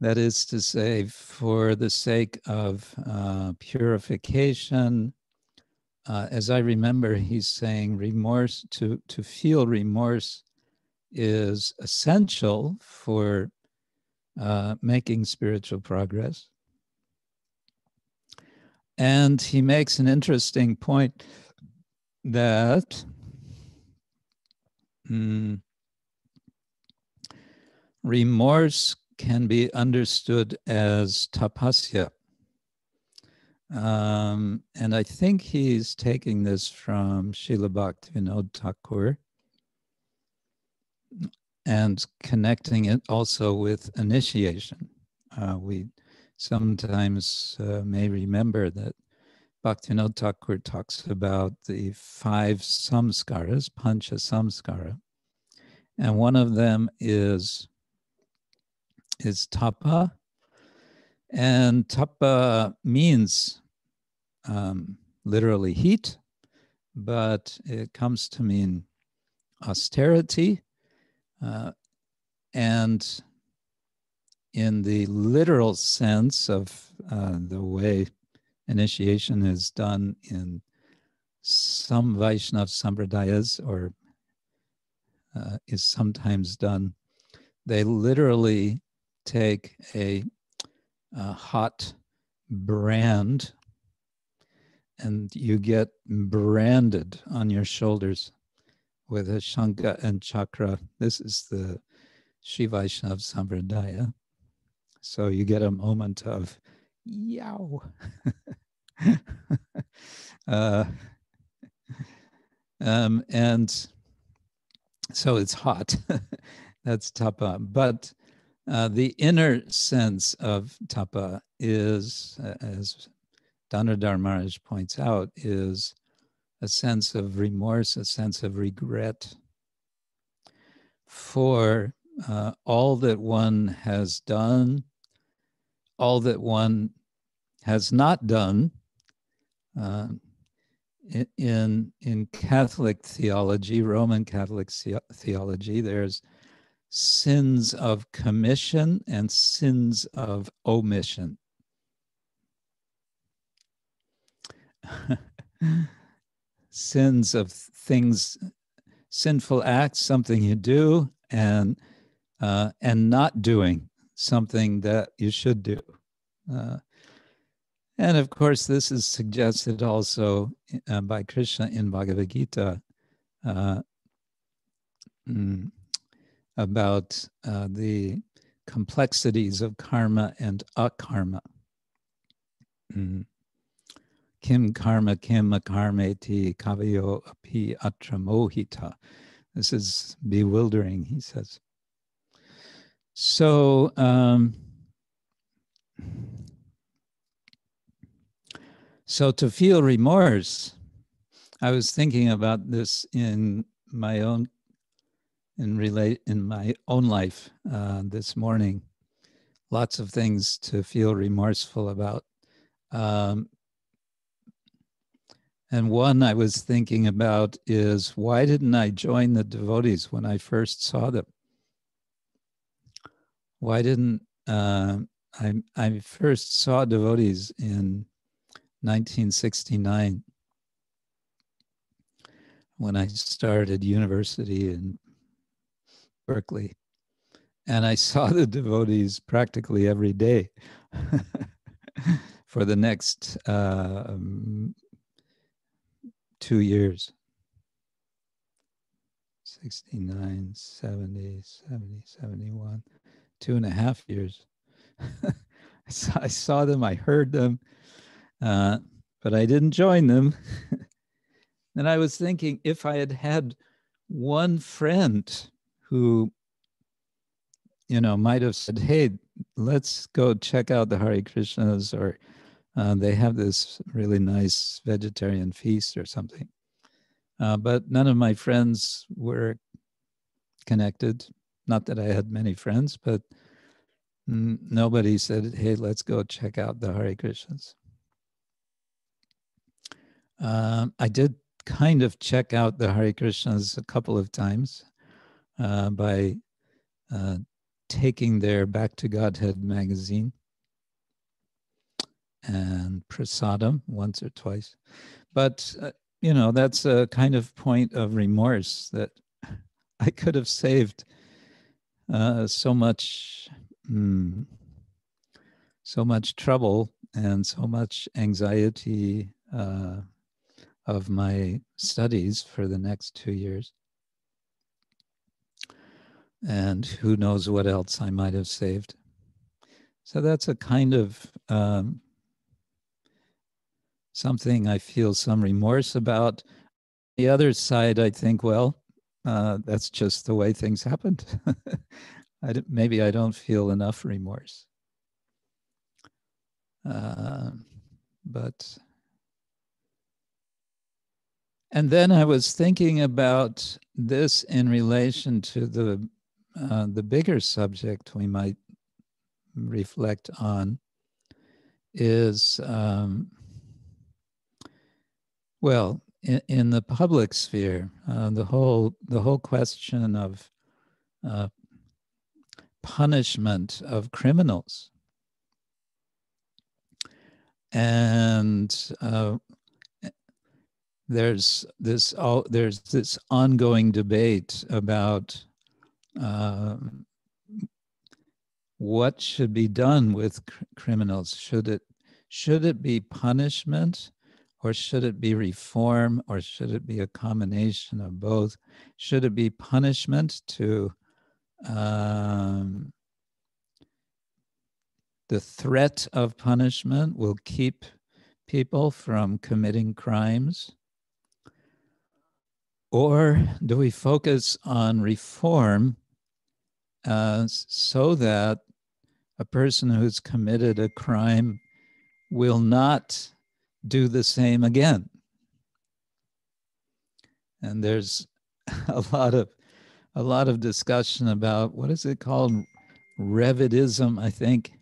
That is to say, for the sake of uh, purification. Uh, as I remember, he's saying remorse, to, to feel remorse is essential for uh, making spiritual progress. And he makes an interesting point that mm, remorse can be understood as tapasya. Um, and I think he's taking this from Srila Bhaktivinoda Thakur and connecting it also with initiation. Uh, we sometimes uh, may remember that Bhaktivinoda Thakur talks about the five samskaras, pancha samskara, and one of them is, is tapa. And tapa means um, literally heat, but it comes to mean austerity. Uh, and in the literal sense of uh, the way initiation is done in some Vaishnava sampradayas, or uh, is sometimes done, they literally take a A hot brand, and you get branded on your shoulders with a shanka and chakra. This is the Sri Vaishnava Sampradaya. So you get a moment of yow. uh, um, and so it's hot. That's tapa. But Uh, the inner sense of tapa is, uh, as Danodar Maharaj points out, is a sense of remorse, a sense of regret for uh, all that one has done, all that one has not done. Uh, in, in Catholic theology, Roman Catholic theology, there's sins of commission and sins of omission. sins of things, sinful acts, something you do, and uh, and not doing something that you should do. Uh, and of course, this is suggested also uh, by Krishna in Bhagavad Gita uh, mm, about uh, the complexities of karma and akarma. Mm. Kim karma kim akarmeti kavayo api atramohita. This is bewildering, he says. So, um, so to feel remorse, I was thinking about this in my own in relate in my own life uh, this morning. Lots of things to feel remorseful about. Um, And one I was thinking about is, why didn't I join the devotees when I first saw them? Why didn't uh, I, I first saw devotees in nineteen sixty-nine when I started university in Berkeley. And I saw the devotees practically every day for the next uh, two years, sixty-nine, seventy, seventy, seventy-one, two and a half years. so I saw them, I heard them, uh, but I didn't join them. And I was thinking, if I had had one friend who, you know, might have said, hey, let's go check out the Hare Krishnas, or Uh, they have this really nice vegetarian feast or something. Uh, but none of my friends were connected. Not that I had many friends, but mm, nobody said, hey, let's go check out the Hare Krishnas. Uh, I did kind of check out the Hare Krishnas a couple of times uh, by uh, taking their Back to Godhead magazine and prasadam once or twice. But, uh, you know, that's a kind of point of remorse that I could have saved uh, so much, mm, so much trouble and so much anxiety uh, of my studies for the next two years. And who knows what else I might have saved. So that's a kind of um, something I feel some remorse about. The other side, I think, well, uh, that's just the way things happened. I d- maybe I don't feel enough remorse. Uh, but, and then I was thinking about this in relation to the uh, the bigger subject we might reflect on is. Um, Well, in, in the public sphere, uh, the whole the whole question of uh, punishment of criminals and uh, there's this all, there's this ongoing debate about uh, what should be done with cr- criminals. Should it should it be punishment? Or should it be reform, or should it be a combination of both? Should it be punishment to um, the threat of punishment will keep people from committing crimes? Or do we focus on reform uh, so that a person who's committed a crime will not do the same again? And there's a lot of a lot of discussion about, what is it called? Recidivism, I think.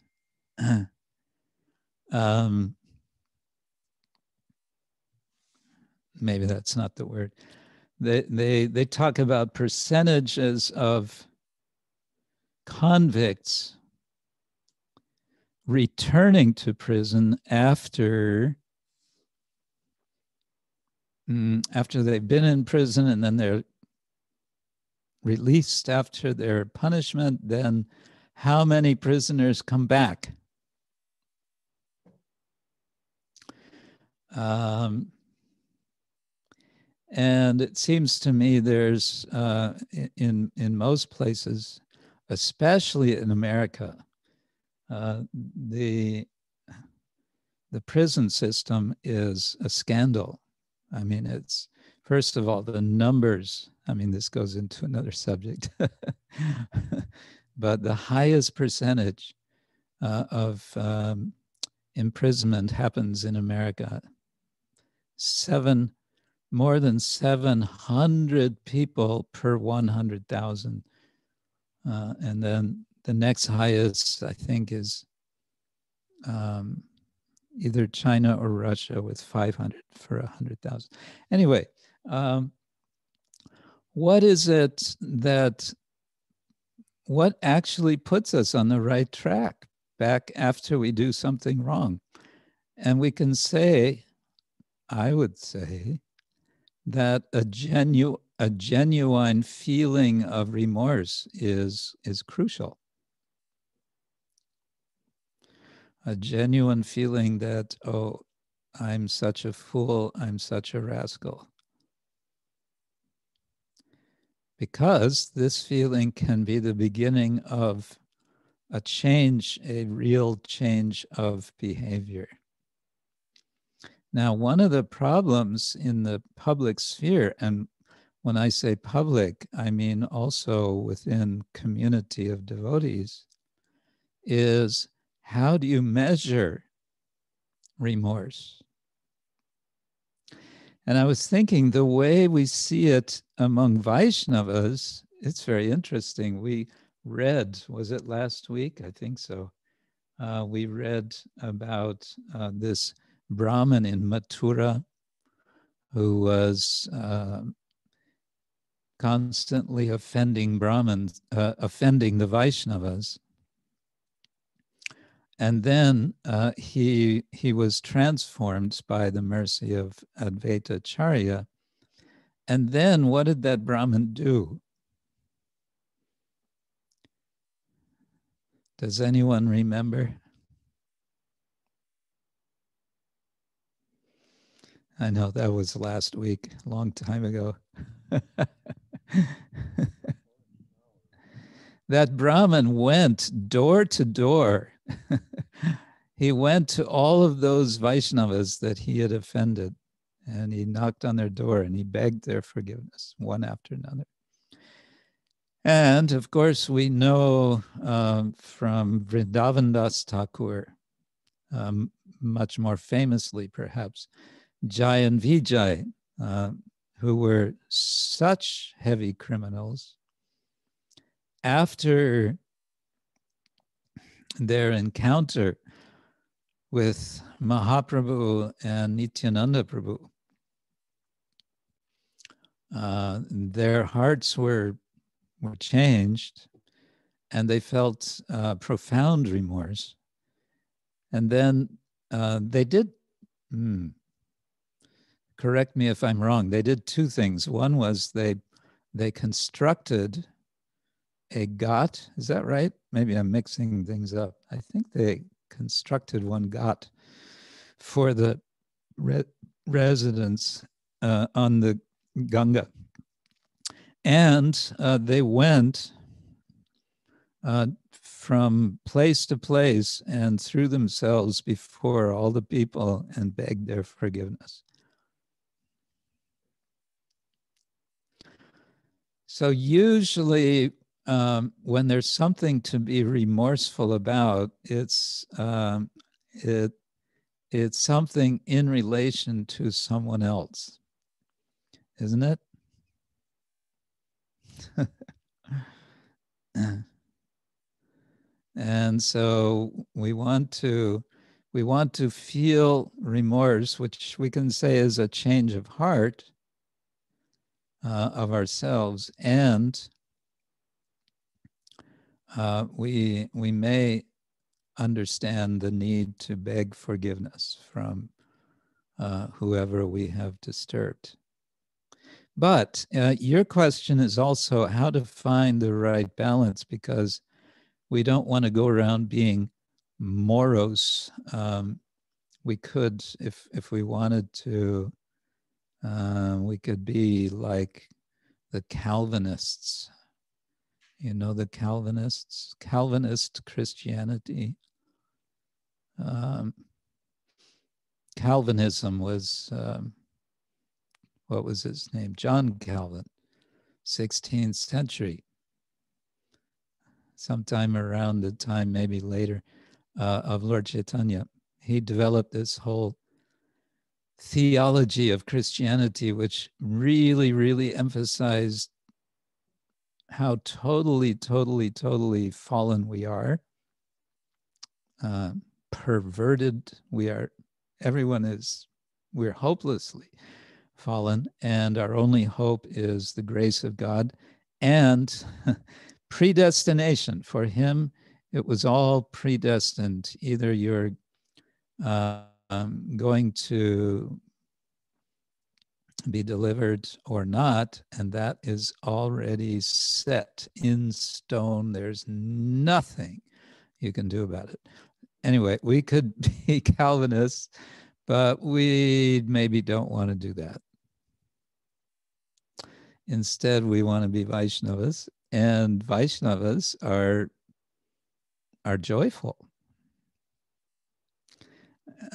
um, maybe that's not the word. They they they talk about percentages of convicts returning to prison after after they've been in prison and then they're released after their punishment, then how many prisoners come back? Um, and it seems to me there's, uh, in, in most places, especially in America, uh, the, the prison system is a scandal. I mean, it's, first of all, the numbers, I mean, this goes into another subject, but the highest percentage uh, of um, imprisonment happens in America. Seven, more than seven hundred people per one hundred thousand. Uh, and then the next highest, I think, is um, either China or Russia with five hundred for one hundred thousand. Anyway, um, what is it that, what actually puts us on the right track back after we do something wrong? And we can say, I would say, that a genu a genuine feeling of remorse is, is crucial. A genuine feeling that, oh, I'm such a fool, I'm such a rascal. Because this feeling can be the beginning of a change, a real change of behavior. Now, one of the problems in the public sphere, and when I say public, I mean also within community of devotees, is how do you measure remorse? And I was thinking the way we see it among Vaishnavas, it's very interesting. We read, was it last week? I think so. Uh, we read about uh, this Brahmin in Mathura who was uh, constantly offending Brahmins, uh, offending the Vaishnavas. And then uh, he, he was transformed by the mercy of Advaitacharya. And then what did that Brahmin do? Does anyone remember? I know that was last week, a long time ago. That Brahmin went door to door. He went to all of those Vaishnavas that he had offended, and he knocked on their door and he begged their forgiveness one after another. And of course, we know um, from Vrindavan Das Thakur, um, much more famously perhaps, Jai and Vijay, uh, who were such heavy criminals, after their encounter with Mahaprabhu and Nityananda Prabhu, uh, their hearts were, were changed and they felt uh, profound remorse. And then uh, they did, hmm, correct me if I'm wrong, they did two things. One was they, they constructed a ghat, is that right? Maybe I'm mixing things up. I think they constructed one ghat for the re residents uh, on the Ganga. And uh, they went uh, from place to place and threw themselves before all the people and begged their forgiveness. So usually, Um, when there's something to be remorseful about, it's um, it it's something in relation to someone else, isn't it? And so we want to we want to feel remorse, which we can say is a change of heart uh, of ourselves, and Uh, we we may understand the need to beg forgiveness from uh, whoever we have disturbed. But uh, your question is also how to find the right balance, because we don't want to go around being morose. Um, we could, if, if we wanted to, um, we could be like the Calvinists. You know the Calvinists? Calvinist Christianity. Um, Calvinism was... Um, what was his name? John Calvin, sixteenth century. Sometime around the time, maybe later, uh, of Lord Chaitanya. He developed this whole theology of Christianity, which really, really emphasized how totally, totally, totally fallen we are. Uh, perverted we are. Everyone is, we're hopelessly fallen, and our only hope is the grace of God and predestination. For him, it was all predestined. Either you're uh, um, going to be delivered or not, and that is already set in stone. There's nothing you can do about it. Anyway, we could be Calvinists, but we maybe don't want to do that. Instead, we want to be Vaishnavas, and Vaishnavas are, are joyful.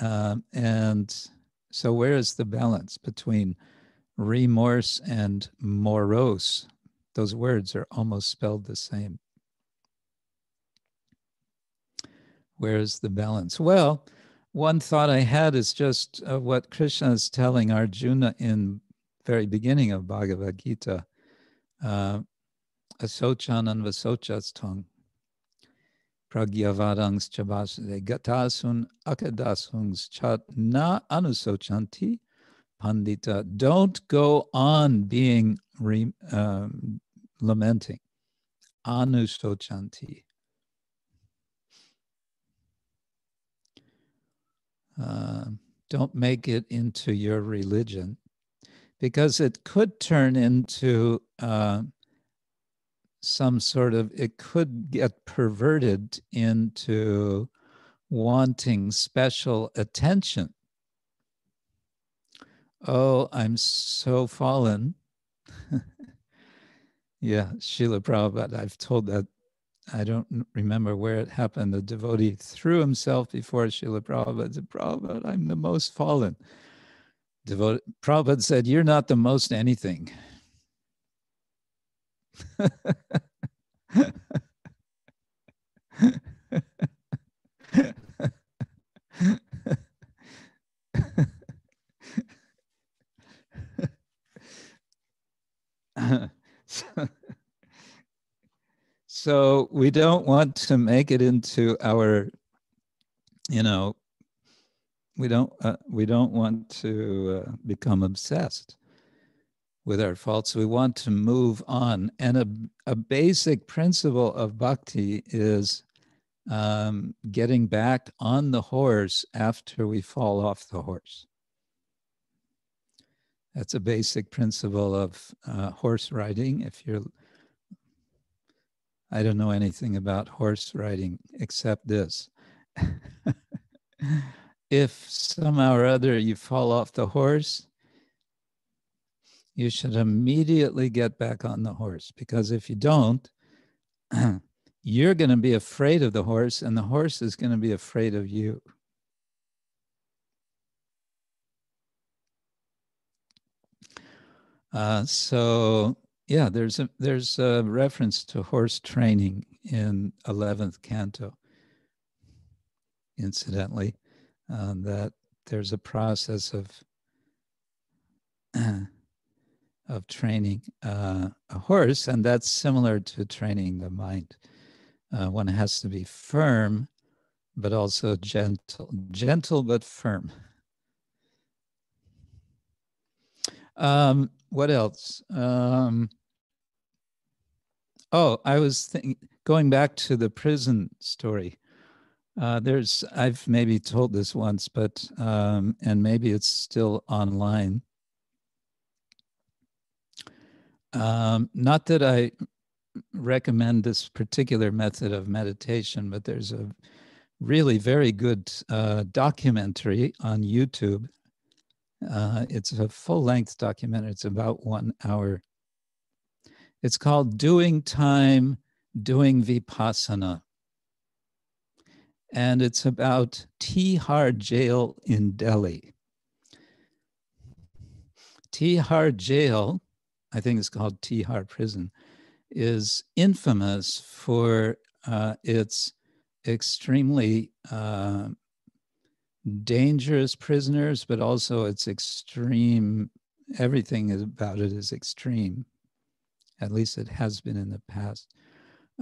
Um, and so where is the balance between remorse and morose? Those words are almost spelled the same. Where is the balance? Well, one thought I had is just uh, what Krishna is telling Arjuna in very beginning of Bhagavad Gita, uh, asochan anvasochasthang pragyavadang's chabasade gatasun akadasungs chat na anusochanti pandita. Don't go on being re, um, lamenting. Anusochanti. Uh, don't make it into your religion, because it could turn into uh, some sort of, it could get perverted into wanting special attention. Oh, I'm so fallen. Yeah, Srila Prabhupada, I've told that, I don't remember where it happened. The devotee threw himself before Srila Prabhupada, said, Prabhupada, I'm the most fallen. Devoted, Prabhupada said, you're not the most anything. so, so we don't want to make it into our, you know, We don't, uh, we don't want to uh, become obsessed with our faults. We want to move on. And a, a basic principle of bhakti is um, getting back on the horse after we fall off the horse. That's a basic principle of uh, horse riding. If you're, I don't know anything about horse riding except this. If somehow or other you fall off the horse, you should immediately get back on the horse. Because if you don't, you're going to be afraid of the horse, and the horse is going to be afraid of you. Uh, so, yeah, there's a, there's a reference to horse training in eleventh canto, incidentally. Uh, that there's a process of of training uh, a horse, and that's similar to training the mind. Uh, one has to be firm, but also gentle. Gentle, but firm. Um, what else? Um, oh, I was think- going back to the prison story. Uh, there's, I've maybe told this once, but, um, and maybe it's still online. Um, not that I recommend this particular method of meditation, but there's a really very good uh, documentary on YouTube. Uh, it's a full-length documentary. It's about one hour. It's called Doing Time, Doing Vipassana. And it's about Tihar Jail in Delhi. Tihar Jail, I think it's called Tihar Prison, is infamous for uh, its extremely uh, dangerous prisoners, but also its extreme, everything about it is extreme. At least it has been in the past.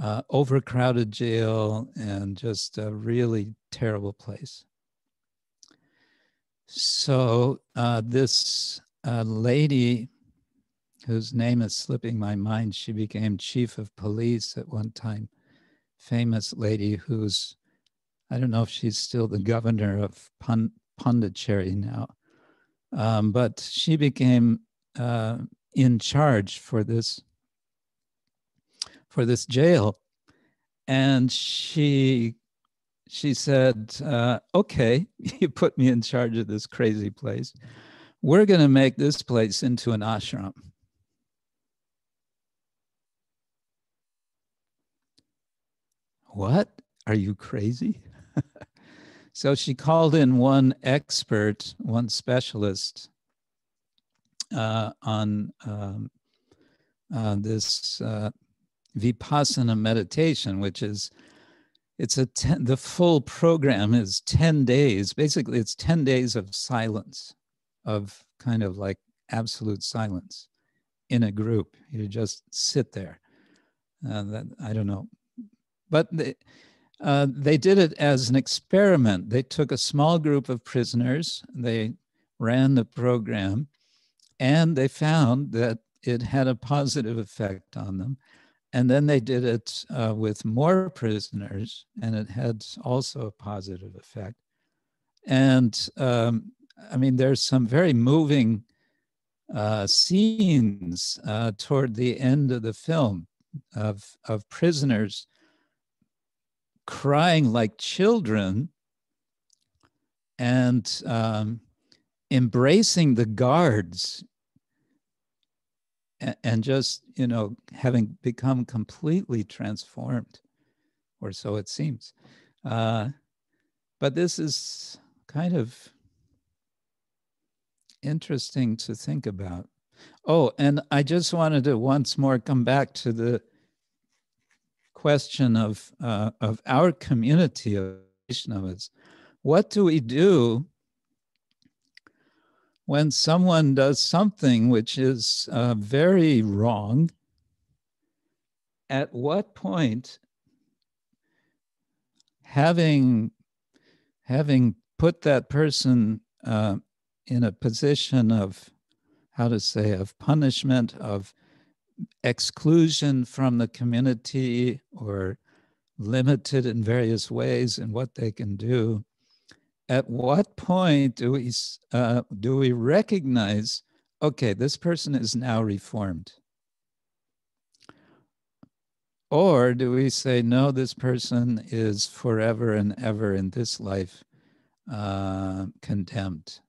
Uh, overcrowded jail and just a really terrible place. So uh, this uh, lady, whose name is slipping my mind, she became chief of police at one time, famous lady who's, I don't know if she's still the governor of Pond- Pondicherry now, um, but she became uh, in charge for this for this jail. And she, she said, uh, okay, you put me in charge of this crazy place. We're gonna make this place into an ashram. What? Are you crazy? So she called in one expert, one specialist uh, on um, uh, this uh, Vipassana meditation, which is, it's a ten, the full program is ten days. Basically, it's ten days of silence, of kind of like absolute silence in a group. You just sit there. Uh, that, I don't know. But they, uh, they did it as an experiment. They took a small group of prisoners, they ran the program, and they found that it had a positive effect on them. And then they did it uh, with more prisoners, and it had also a positive effect. And um, I mean, there's some very moving uh, scenes uh, toward the end of the film of, of prisoners crying like children and um, embracing the guards and just, you know, having become completely transformed, or so it seems. Uh, but this is kind of interesting to think about. Oh, and I just wanted to once more come back to the question of uh, of our community of Vaishnavas. What do we do when someone does something which is uh, very wrong? At what point, having, having put that person uh, in a position of, how to say, of punishment, of exclusion from the community, or limited in various ways in what they can do, at what point do we uh, do we recognize, okay, this person is now reformed? Or do we say, no, this person is forever and ever in this life uh, condemned?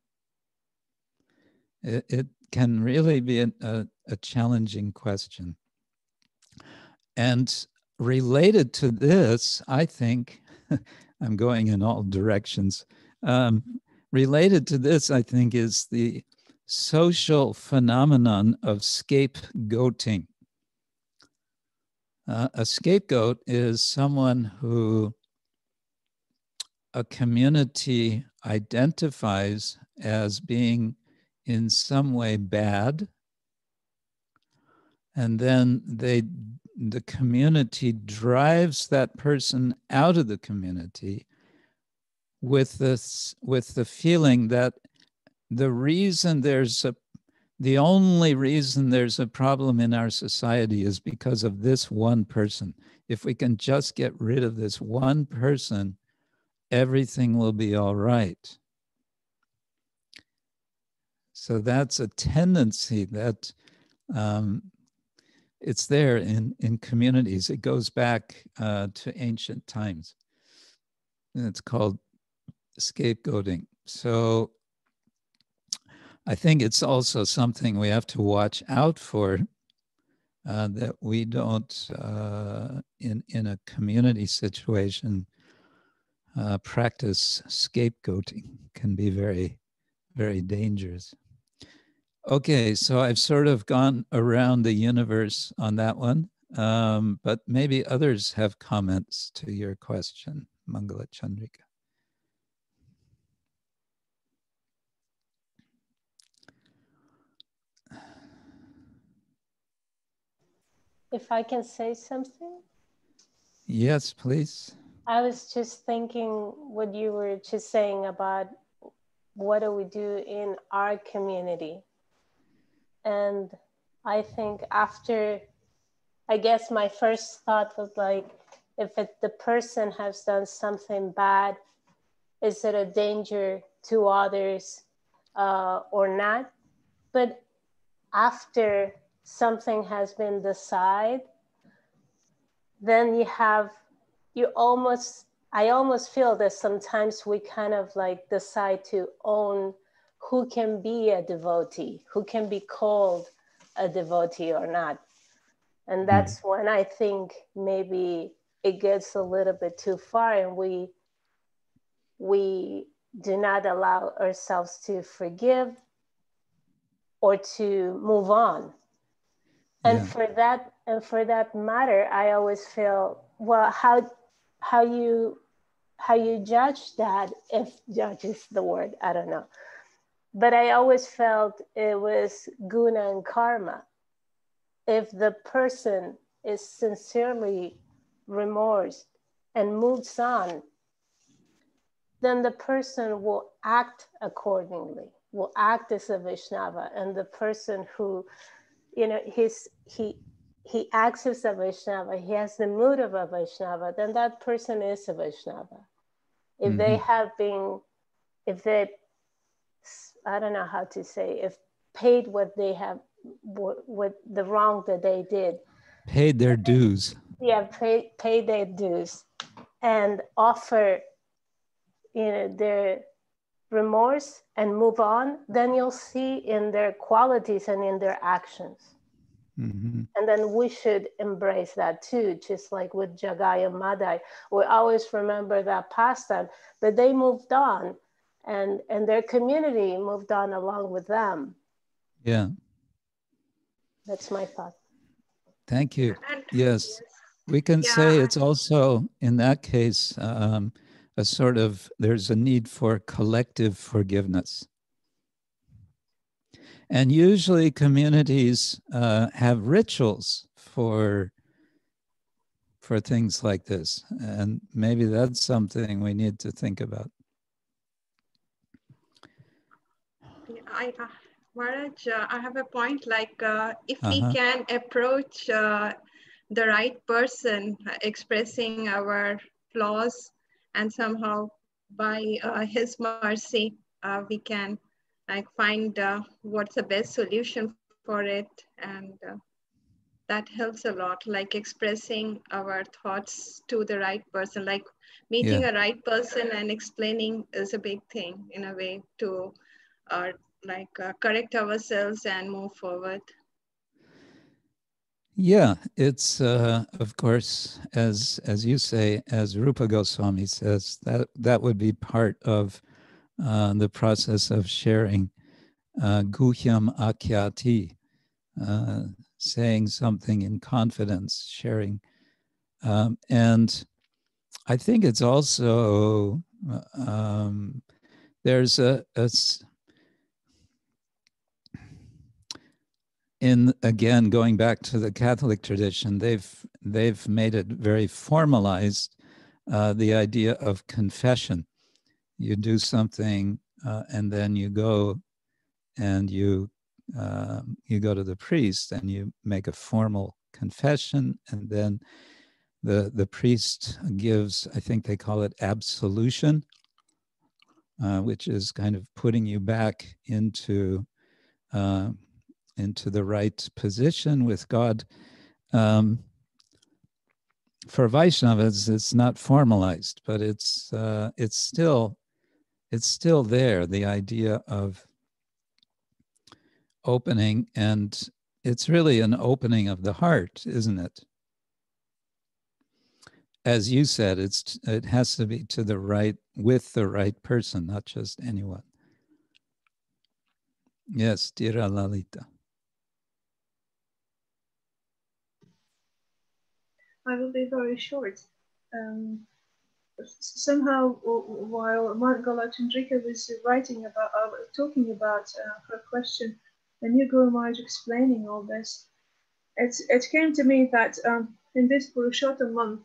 It, it can really be a, a, a challenging question. And related to this, I think, I'm going in all directions. Um, related to this, I think, is the social phenomenon of scapegoating. Uh, a scapegoat is someone who a community identifies as being in some way bad, and then they, the community drives that person out of the community with this, with the feeling that the reason there's a, the only reason there's a problem in our society is because of this one person. If we can just get rid of this one person, everything will be all right. So that's a tendency that um, it's there in, in communities. It goes back uh, to ancient times. And it's called scapegoating. So I think it's also something we have to watch out for, uh, that we don't, uh, in, in a community situation, uh, practice scapegoating. Can be very, very dangerous. Okay, so I've sort of gone around the universe on that one, um, but maybe others have comments to your question, Mangala Chandrika. If I can say something? Yes, please. I was just thinking what you were just saying about what do we do in our community? And I think after, I guess my first thought was like, if it, the person has done something bad, is it a danger to others uh, or not? But after something has been decided, then you have, you almost, I almost feel that sometimes we kind of like decide to own who can be a devotee, who can be called a devotee or not. And that's when I think maybe it gets a little bit too far and we, we do not allow ourselves to forgive or to move on. And yeah. for that, and for that matter, I always feel, well, how, how you, how you judge that, if judge is the word, I don't know. But I always felt it was guna and karma. If the person is sincerely remorsed and moves on, then the person will act accordingly, will act as a Vaishnava. And the person who, you know, his, he, he acts as a Vaishnava, he has the mood of a Vaishnava, then that person is a Vaishnava. If mm-hmm. they have been, if they, I don't know how to say, if paid what they have, what, what the wrong that they did. Paid their dues. Yeah, pay, pay their dues and offer, you know, their remorse and move on, then you'll see in their qualities and in their actions. Mm-hmm. And then we should embrace that too, just like with Jagai and Madai. We always remember that pastime, but they moved on. And, and their community moved on along with them. Yeah. That's my thought. Thank you. Yes. We can yeah. say it's also, in that case, um, a sort of, there's a need for collective forgiveness. And usually communities uh, have rituals for, for things like this. And maybe that's something we need to think about. I, uh, Maharaj, uh, I have a point, like uh, if uh-huh. we can approach uh, the right person uh, expressing our flaws, and somehow by uh, his mercy, uh, we can like find uh, what's the best solution for it. And uh, that helps a lot, like expressing our thoughts to the right person, like meeting yeah. a right person and explaining is a big thing in a way to uh, like uh, correct ourselves and move forward. Yeah, it's uh, of course, as as you say, as Rupa Goswami says, that that would be part of uh, the process of sharing, uh, guhyam akyati, uh, saying something in confidence, sharing, um, and I think it's also um, there's a, a in, again, going back to the Catholic tradition, they've they've made it very formalized, uh, the idea of confession. You do something, uh, and then you go, and you uh, you go to the priest, and you make a formal confession, and then the the priest gives, I think they call it absolution, uh, which is kind of putting you back into uh, into the right position with God. Um, for Vaishnavas, it's not formalized, but it's uh, it's still it's still there. The idea of opening, and it's really an opening of the heart, isn't it? As you said, it's it has to be to the right, with the right person, not just anyone. Yes, Dira Lalita. I will be very short. Um, somehow, while Margola Chandrika was writing about, uh, talking about uh, her question, when you Guru Maharaj explaining all this, it, it came to me that um, in this Purushottam month,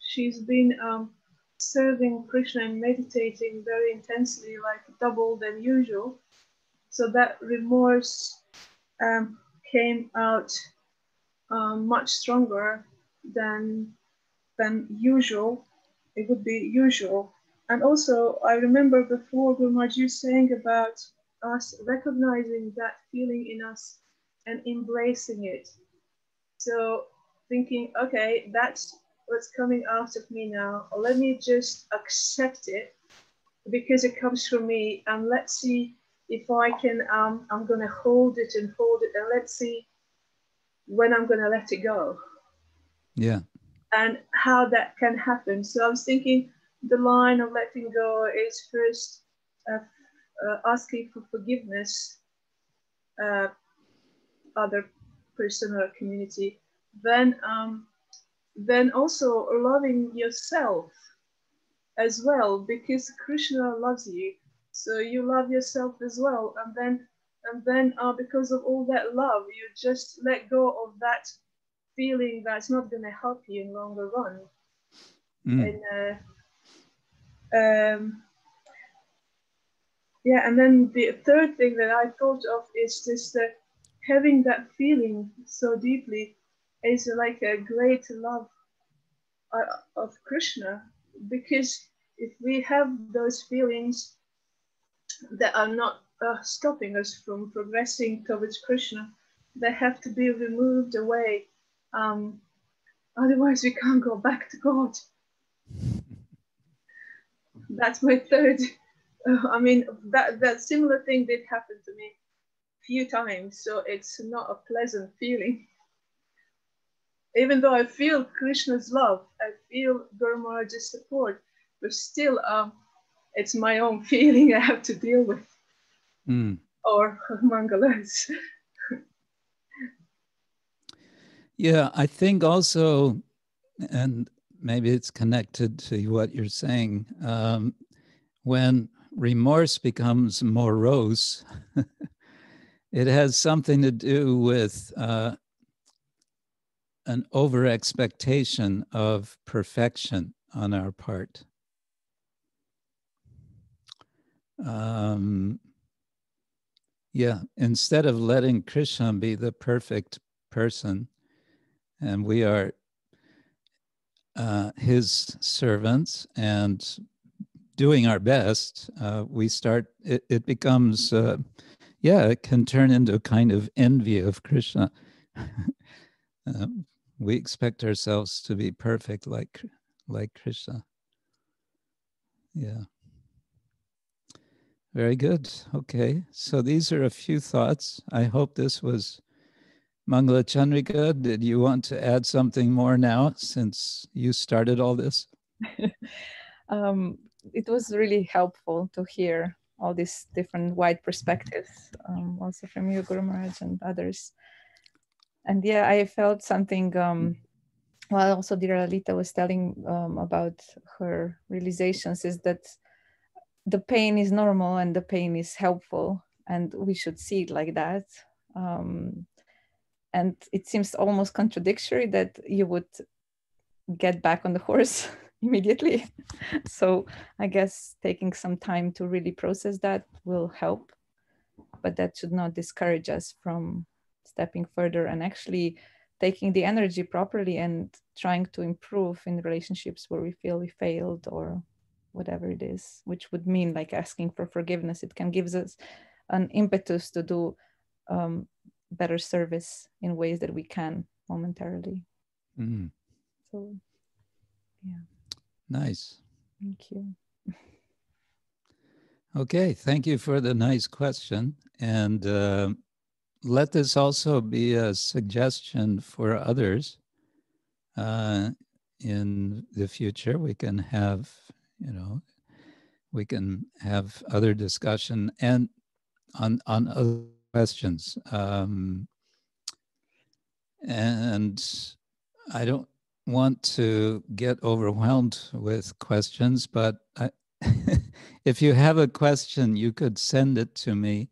she's been um, serving Krishna and meditating very intensely, like double than usual. So that remorse um, came out um, much stronger than than usual. It would be usual. And also, I remember before Guru Maharaj you saying about us recognizing that feeling in us and embracing it. So thinking, okay, that's what's coming out of me now. Let me just accept it because it comes from me, and let's see if I can, um, I'm going to hold it and hold it, and let's see when I'm going to let it go. Yeah. And how that can happen. So I was thinking the line of letting go is first uh, uh, asking for forgiveness, uh, other person or community, then um, then also loving yourself as well, because Krishna loves you, so you love yourself as well. And then and then uh, because of all that love, you just let go of that feeling that's not going to help you in longer run. Mm. And uh, um, yeah, and then the third thing that I thought of is just uh, having that feeling so deeply is like a great love uh, of Krishna, because if we have those feelings that are not uh, stopping us from progressing towards Krishna, they have to be removed away. Um, otherwise, we can't go back to God. That's my third. Uh, I mean, that, that similar thing did happen to me a few times, so it's not a pleasant feeling. Even though I feel Krishna's love, I feel Guru Maharaj's support, but still, um, it's my own feeling I have to deal with, mm. or Mangala's. Yeah, I think also, and maybe it's connected to what you're saying, um, when remorse becomes morose, it has something to do with uh, an over-expectation of perfection on our part. Um, yeah, instead of letting Krishna be the perfect person, and we are uh, his servants and doing our best, uh, we start, it, it becomes, uh, yeah, it can turn into a kind of envy of Krishna. um, we expect ourselves to be perfect like like Krishna. Yeah. Very good. Okay. So these are a few thoughts. I hope this was... Mangala Chandrika, did you want to add something more now since you started all this? um, it was really helpful to hear all these different wide perspectives, um, also from you, Guru Maharaj, and others. And yeah, I felt something, um, while also Dira Lalita was telling um, about her realizations, is that the pain is normal and the pain is helpful, and we should see it like that. Um, And it seems almost contradictory that you would get back on the horse immediately. So I guess taking some time to really process that will help, but that should not discourage us from stepping further and actually taking the energy properly and trying to improve in relationships where we feel we failed or whatever it is, which would mean like asking for forgiveness. It can give us an impetus to do um, better service in ways that we can momentarily. Mm. So, yeah. Nice. Thank you. Okay, thank you for the nice question. And uh, let this also be a suggestion for others. Uh, in the future, we can have, you know, we can have other discussion and on, on other questions. Um, and I don't want to get overwhelmed with questions, but I if you have a question, you could send it to me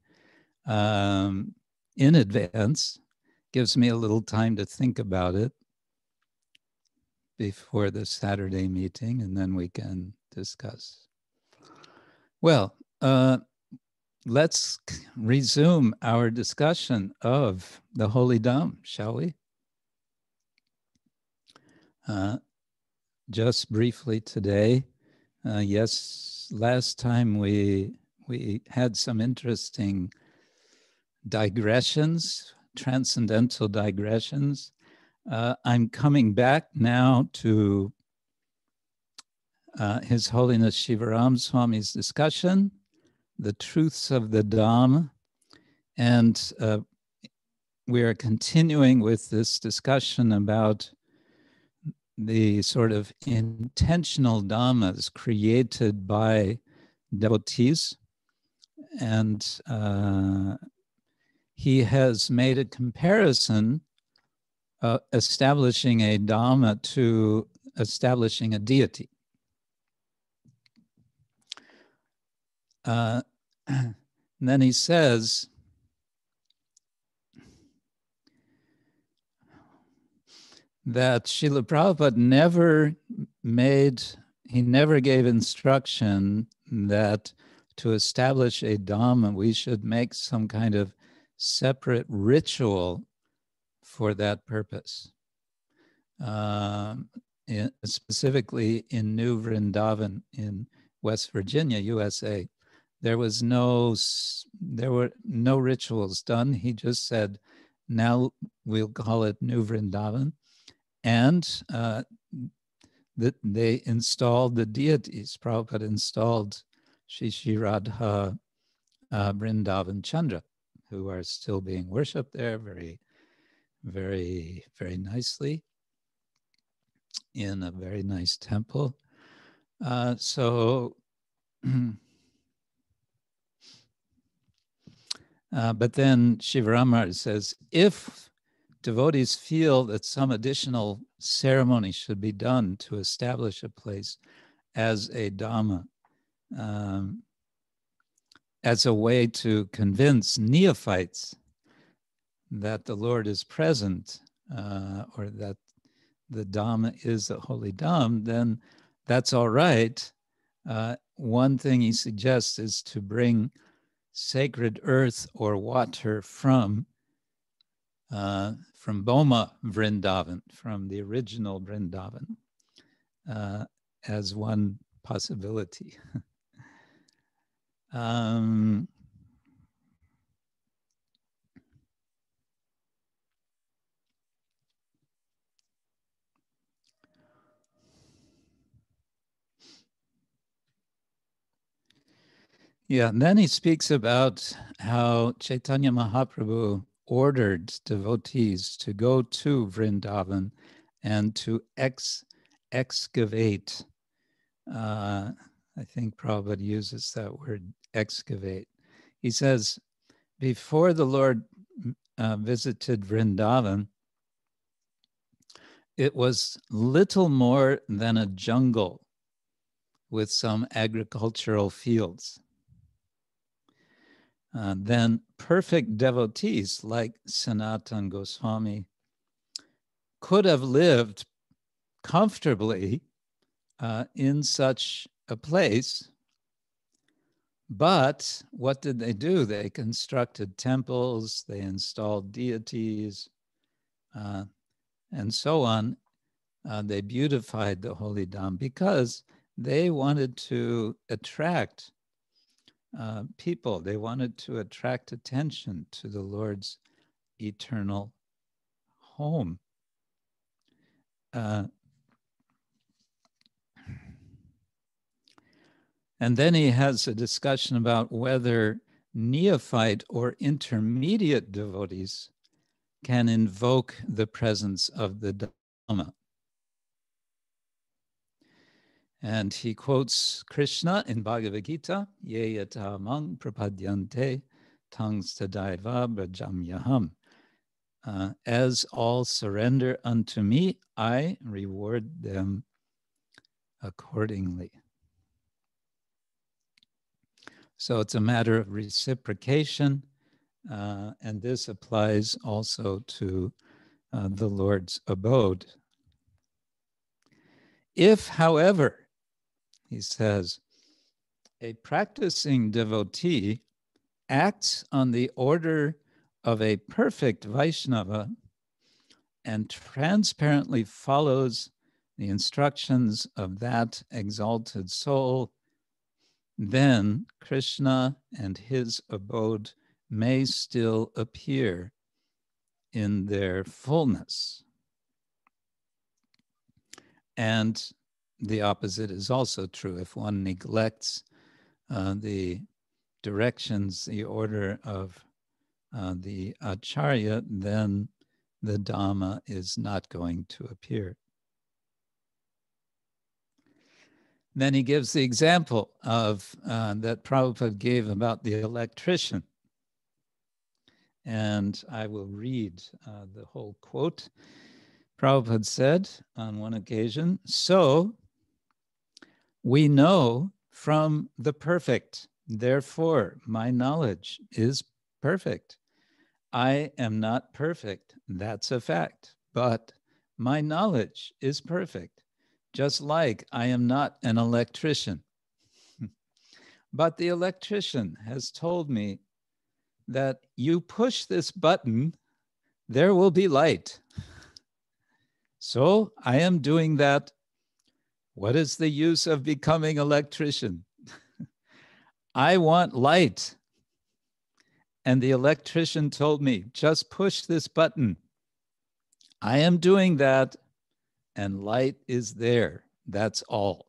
um, in advance. Gives me a little time to think about it before the Saturday meeting, and then we can discuss. Well, uh, let's resume our discussion of the Holy Dham, shall we? Uh, just briefly today, Uh, yes, last time we we had some interesting digressions, transcendental digressions. Uh, I'm coming back now to uh, His Holiness Shivaram Swami's discussion, the truths of the Dham, and uh, we are continuing with this discussion about the sort of intentional dhammas created by devotees. And uh, he has made a comparison uh, establishing a dhamma to establishing a deity. Uh, and then he says, that Srila Prabhupada never made, he never gave instruction that to establish a Dhamma, we should make some kind of separate ritual for that purpose. Uh, in, specifically in New Vrindavan in West Virginia, U S A, there was no, there were no rituals done. He just said, now we'll call it New Vrindavan. And uh, that they installed the deities. Prabhupada installed Shri Shri Radha, uh, Vrindavan Chandra, who are still being worshipped there very, very, very nicely in a very nice temple. Uh, so, uh, but then Shivaramar says, if devotees feel that some additional ceremony should be done to establish a place as a Dhamma, um, as a way to convince neophytes that the Lord is present, uh, or that the Dhamma is the Holy Dham, then that's all right. Uh, one thing he suggests is to bring sacred earth or water from Uh, from Boma Vrindavan, from the original Vrindavan, uh, as one possibility. um, yeah, and then he speaks about how Chaitanya Mahaprabhu ordered devotees to go to Vrindavan and to ex excavate. Uh, I think Prabhupada uses that word, excavate. He says, before the Lord uh, visited Vrindavan, it was little more than a jungle with some agricultural fields. Uh, then perfect devotees like Sanatana Goswami could have lived comfortably uh, in such a place. But what did they do? They constructed temples, they installed deities, uh, and so on, uh, they beautified the Holy Dham because they wanted to attract uh, people. They wanted to attract attention to the Lord's eternal home. Uh, and then he has a discussion about whether neophyte or intermediate devotees can invoke the presence of the Dhamma. And he quotes Krishna in Bhagavad Gita, Ye yata mang prapadyante tangs tadaiva brajamyaham. Uh, as all surrender unto me, I reward them accordingly. So it's a matter of reciprocation, uh, and this applies also to uh, the Lord's abode. If, however, he says, a practicing devotee acts on the order of a perfect Vaishnava and transparently follows the instructions of that exalted soul, then Krishna and his abode may still appear in their fullness. And the opposite is also true. If one neglects uh, the directions, the order of Uh, the Acharya, then the Dhamma is not going to appear. Then he gives the example of uh, that Prabhupada gave about the electrician. And I will read uh, the whole quote. Prabhupada said on one occasion, "So we know from the perfect, therefore my knowledge is perfect. I am not perfect, that's a fact, but my knowledge is perfect, just like I am not an electrician. But the electrician has told me that you push this button, there will be light. So I am doing that. What is the use of becoming electrician? I want light. And the electrician told me, just push this button. I am doing that, and light is there. That's all."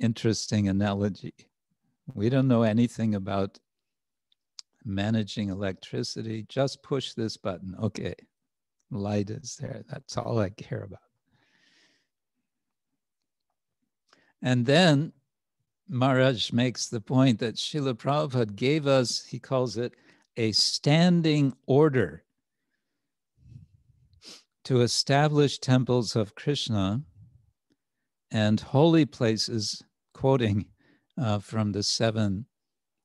Interesting analogy. We don't know anything about managing electricity. Just push this button. Okay, light is there. That's all I care about. And then Maharaj makes the point that Srila Prabhupada gave us, he calls it, a standing order to establish temples of Krishna and holy places, quoting uh, from the seven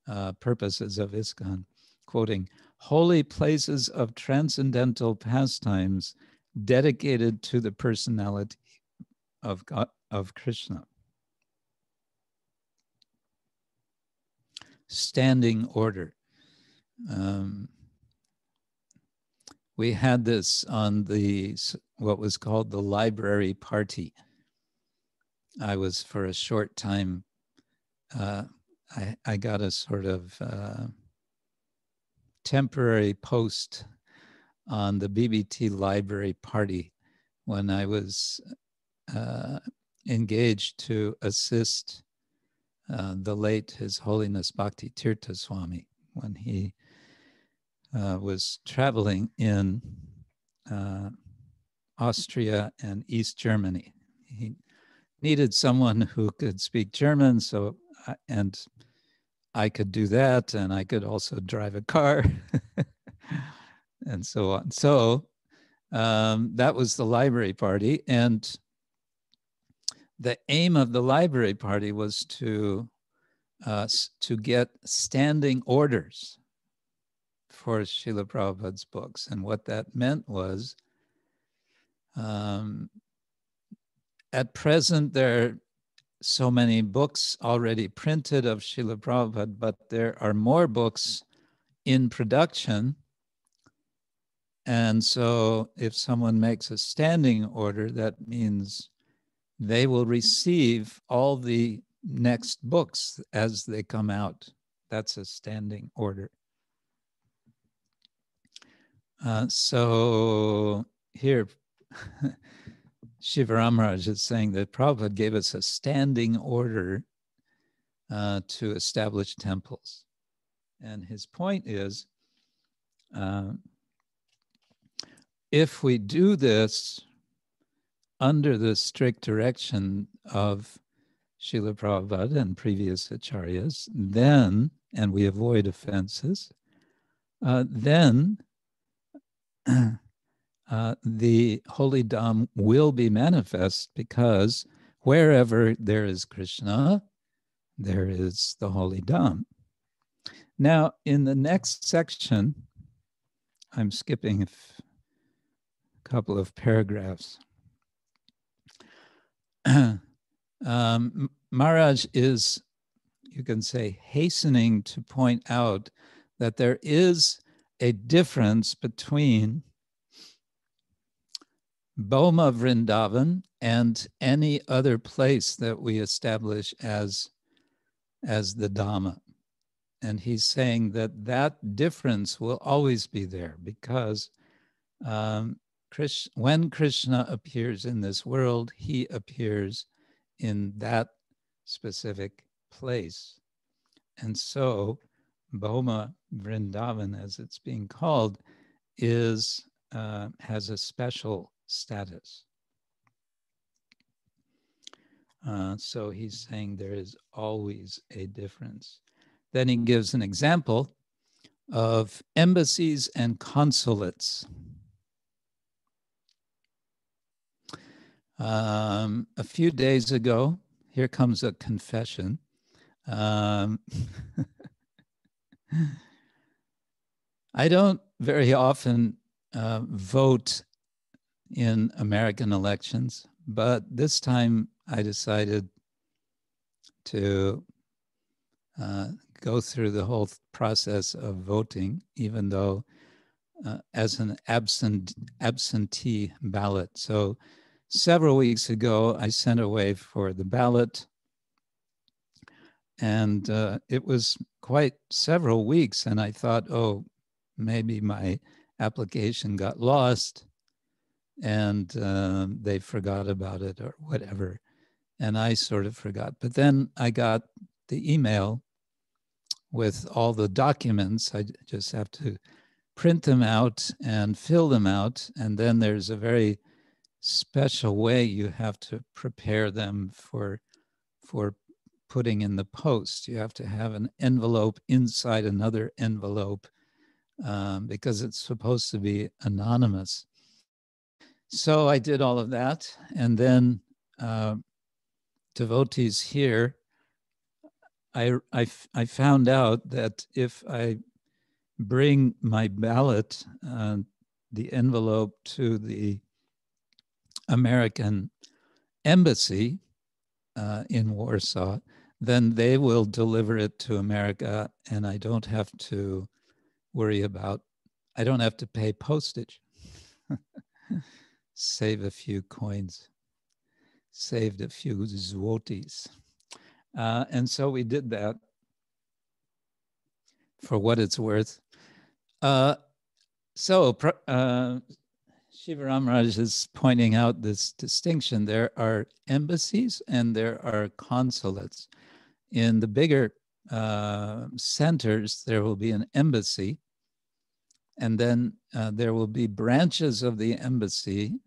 uh, purposes of ISKCON, quoting, holy places of transcendental pastimes dedicated to the personality of God, of Krishna. Standing order. Um, we had this on the what was called the library party. I was for a short time. Uh, I, I got a sort of uh, temporary post on the B B T library party when I was uh, engaged to assist Uh, the late His Holiness Bhakti Tirtha Swami when he uh, was traveling in uh, Austria and East Germany. He needed someone who could speak German, so I, and I could do that, and I could also drive a car, and so on. So um, that was the library party, and the aim of the library party was to uh, to get standing orders for Srila Prabhupada's books. And what that meant was, um, at present there are so many books already printed of Srila Prabhupada, but there are more books in production And so if someone makes a standing order, that means they will receive all the next books as they come out. That's a standing order. Uh, so here, Shiva Ramaraj is saying that Prabhupada gave us a standing order uh, to establish temples. And his point is, uh, if we do this under the strict direction of Srila Prabhupada and previous acharyas, then, and we avoid offenses, uh, then uh, the Holy Dham will be manifest, because wherever there is Krishna, there is the Holy Dham. Now, in the next section, I'm skipping a couple of paragraphs. um, Maharaj is, you can say, hastening to point out that there is a difference between Bhoma Vrindavan and any other place that we establish as, as the Dhamma. And he's saying that that difference will always be there, because um, Krishna, when Krishna appears in this world, he appears in that specific place. And so Bhoma Vrindavan, as it's being called, is uh, has a special status. Uh, so he's saying there is always a difference. Then he gives an example of embassies and consulates. Um, a few days ago, here comes a confession. Um, I don't very often uh, vote in American elections, but this time I decided to uh, go through the whole process of voting, even though uh, as an absent absentee ballot. So several weeks ago, I sent away for the ballot, and uh, it was quite several weeks, and I thought, oh, maybe my application got lost, and uh, they forgot about it or whatever, and I sort of forgot. But then I got the email with all the documents. I just have to print them out and fill them out, and then there's a very special way you have to prepare them for for putting in the post. You have to have an envelope inside another envelope, um, because it's supposed to be anonymous. So I did all of that, and then uh, devotees here, I, I, I found out that if I bring my ballot, uh, the envelope, to the American embassy uh, in Warsaw, then they will deliver it to America, and I don't have to worry about, I don't have to pay postage. Save a few coins, saved a few złotis. Uh, and so we did that, for what it's worth. Uh, so, uh, Shiva Ramaraj is pointing out this distinction. There are embassies and there are consulates. In the bigger uh, centers, there will be an embassy, and then uh, there will be branches of the embassy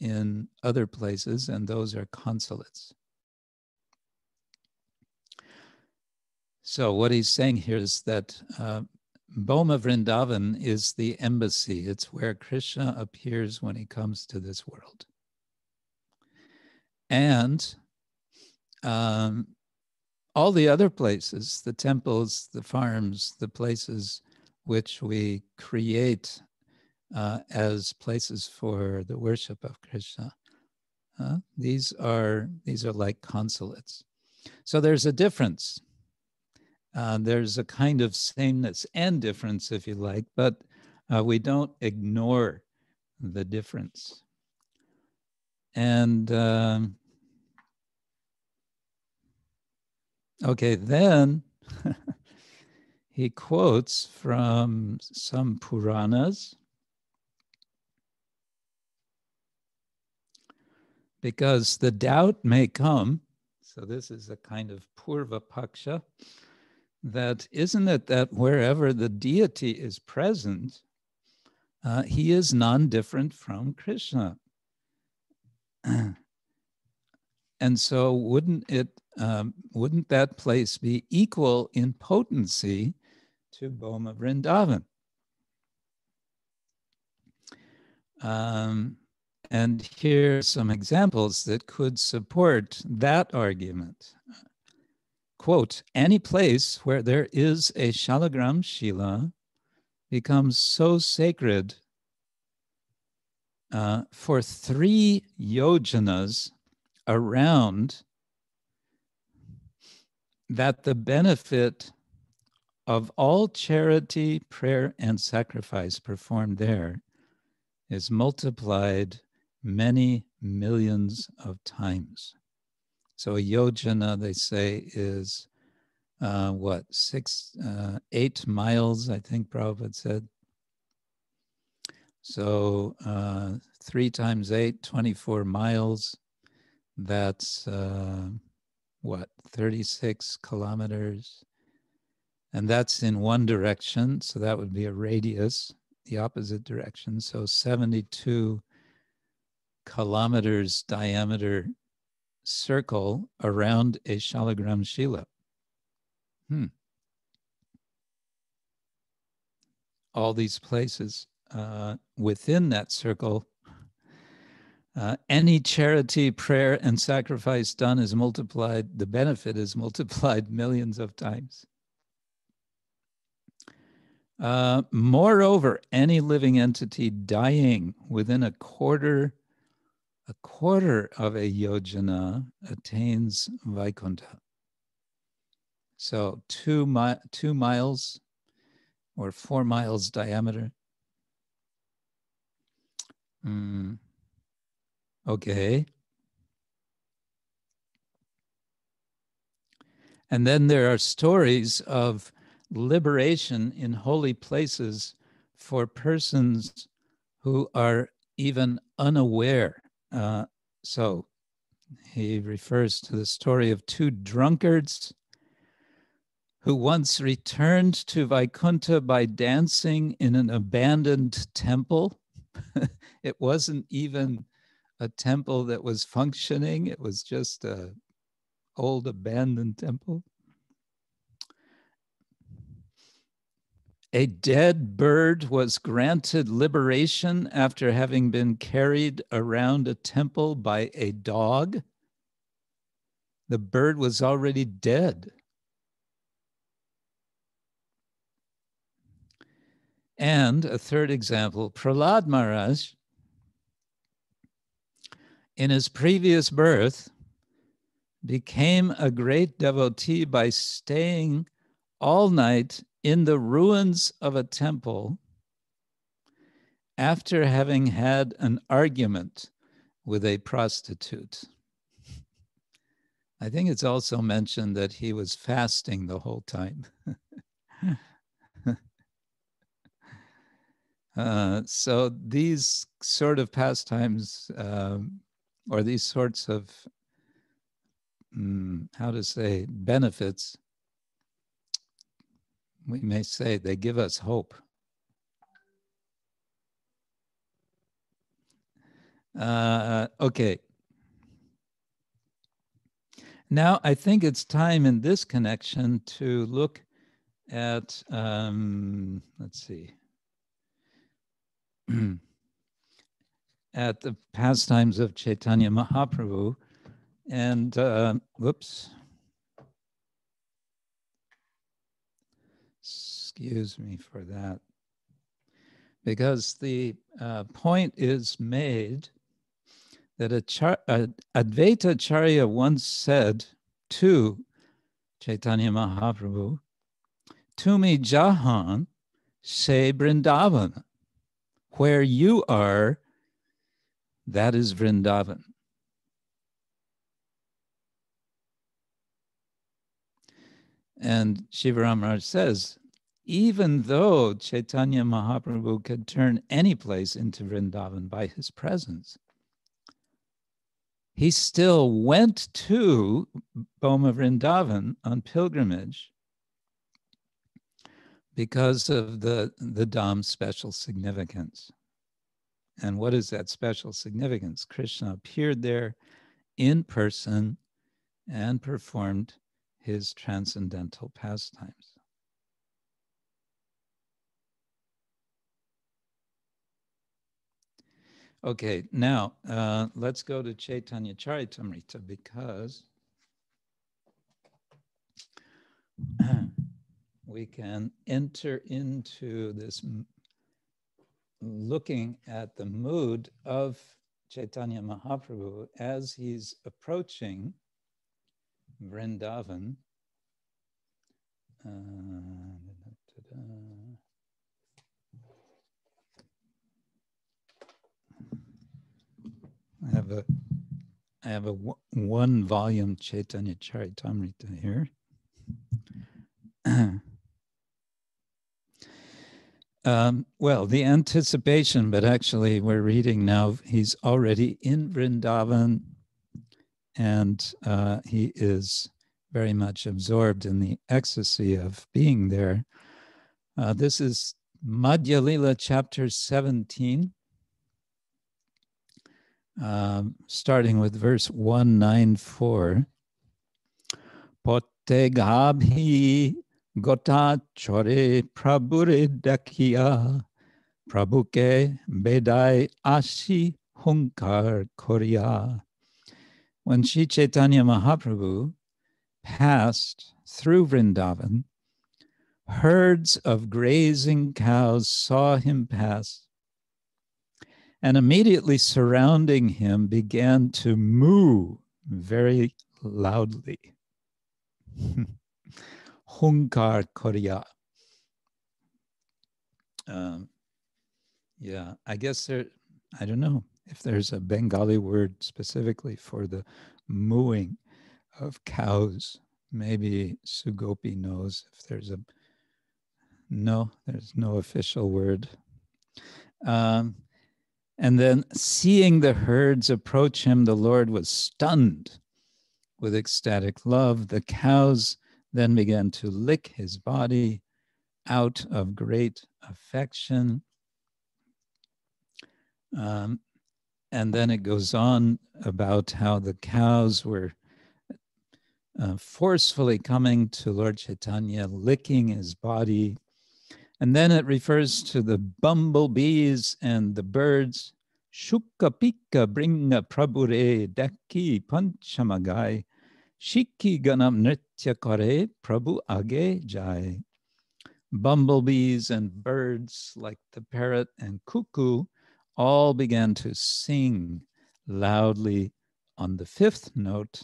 in other places, and those are consulates. So what he's saying here is that uh, Bhoma Vrindavan is the embassy. It's where Krishna appears when he comes to this world. And um, all the other places, the temples, the farms, the places which we create uh, as places for the worship of Krishna, uh, these are, these are like consulates. So there's a difference. Uh, there's a kind of sameness and difference, if you like, but Uh, we don't ignore the difference. And uh, okay, then he quotes from some Puranas, because the doubt may come. So this is a kind of Purva Paksha, that isn't it that wherever the deity is present, uh, he is non-different from Krishna. And so wouldn't it, um, wouldn't that place be equal in potency to Bhoma Vrindavan? Um, and here are some examples that could support that argument. Quote, any place where there is a Shalagram Shila becomes so sacred uh, for three yojanas around, that the benefit of all charity, prayer, and sacrifice performed there is multiplied many millions of times. So a yojana, they say, is uh, what, six, uh, eight miles, I think Prabhupada said. So uh, three times eight, twenty-four miles. That's, uh, what, thirty-six kilometers. And that's in one direction, so that would be a radius, the opposite direction. So seventy-two kilometers diameter circle around a Shalagram Shila. Hmm. All these places uh, within that circle. Uh, any charity, prayer, and sacrifice done is multiplied, the benefit is multiplied millions of times. Uh, moreover, any living entity dying within a quarter, a quarter of a yojana attains Vaikuntha. So two, mi- two miles or four miles diameter. Mm. Okay. And then there are stories of liberation in holy places for persons who are even unaware. Uh, so he refers to the story of two drunkards who once returned to Vaikuntha by dancing in an abandoned temple. It wasn't even a temple that was functioning. It was just an old abandoned temple. A dead bird was granted liberation after having been carried around a temple by a dog. The bird was already dead. And a third example, Prahlad Maharaj, in his previous birth, became a great devotee by staying all night in the ruins of a temple after having had an argument with a prostitute. I think it's also mentioned that he was fasting the whole time. uh, so these sort of pastimes, um, or these sorts of, um, how to say, benefits, we may say they give us hope. Uh, okay. Now I think it's time in this connection to look at, um, let's see, at the pastimes of Chaitanya Mahaprabhu. And, uh, whoops. Excuse me for that, because the uh, point is made that a char- uh, Advaitacharya once said to Chaitanya Mahaprabhu, "Tumi jahan se Vrindavan Where you are, that is Vrindavan. And Shivaram Maharaj says, even though Chaitanya Mahaprabhu could turn any place into Vrindavan by his presence, he still went to Bhoma Vrindavan on pilgrimage because of the, the Dham's special significance. And what is that special significance? Krishna appeared there in person and performed his transcendental pastimes. Okay, now uh, let's go to Chaitanya Charitamrita, because we can enter into this looking at the mood of Chaitanya Mahaprabhu as he's approaching Vrindavan. Uh, I have a, I have a one volume Chaitanya Charitamrita here. Um, well, the anticipation, but actually we're reading now, he's already in Vrindavan, and uh, he is very much absorbed in the ecstasy of being there. Uh, this is Madhya Lila chapter seventeen, um, starting with verse one ninety-four. Potegabhi Gota chore prabure dakia prabuke bedai ashi hunkar korea. When Sri Chaitanya Mahaprabhu passed through Vrindavan, herds of grazing cows saw him pass, and immediately surrounding him began to moo very loudly. Hunkar Korea. Um, yeah, I guess there, I don't know if there's a Bengali word specifically for the mooing of cows. Maybe Sugopi knows if there's a, no, there's no official word. Um, and then seeing the herds approach him, the Lord was stunned with ecstatic love. The cows then began to lick his body out of great affection. Um, and then it goes on about how the cows were uh, forcefully coming to Lord Chaitanya, licking his body. And then it refers to the bumblebees and the birds. Shukka pika bringa prabure daki panchamagai shiki ganam nrit. Tyakare Prabhu Age Jai. Bumblebees and birds like the parrot and cuckoo all began to sing loudly on the fifth note,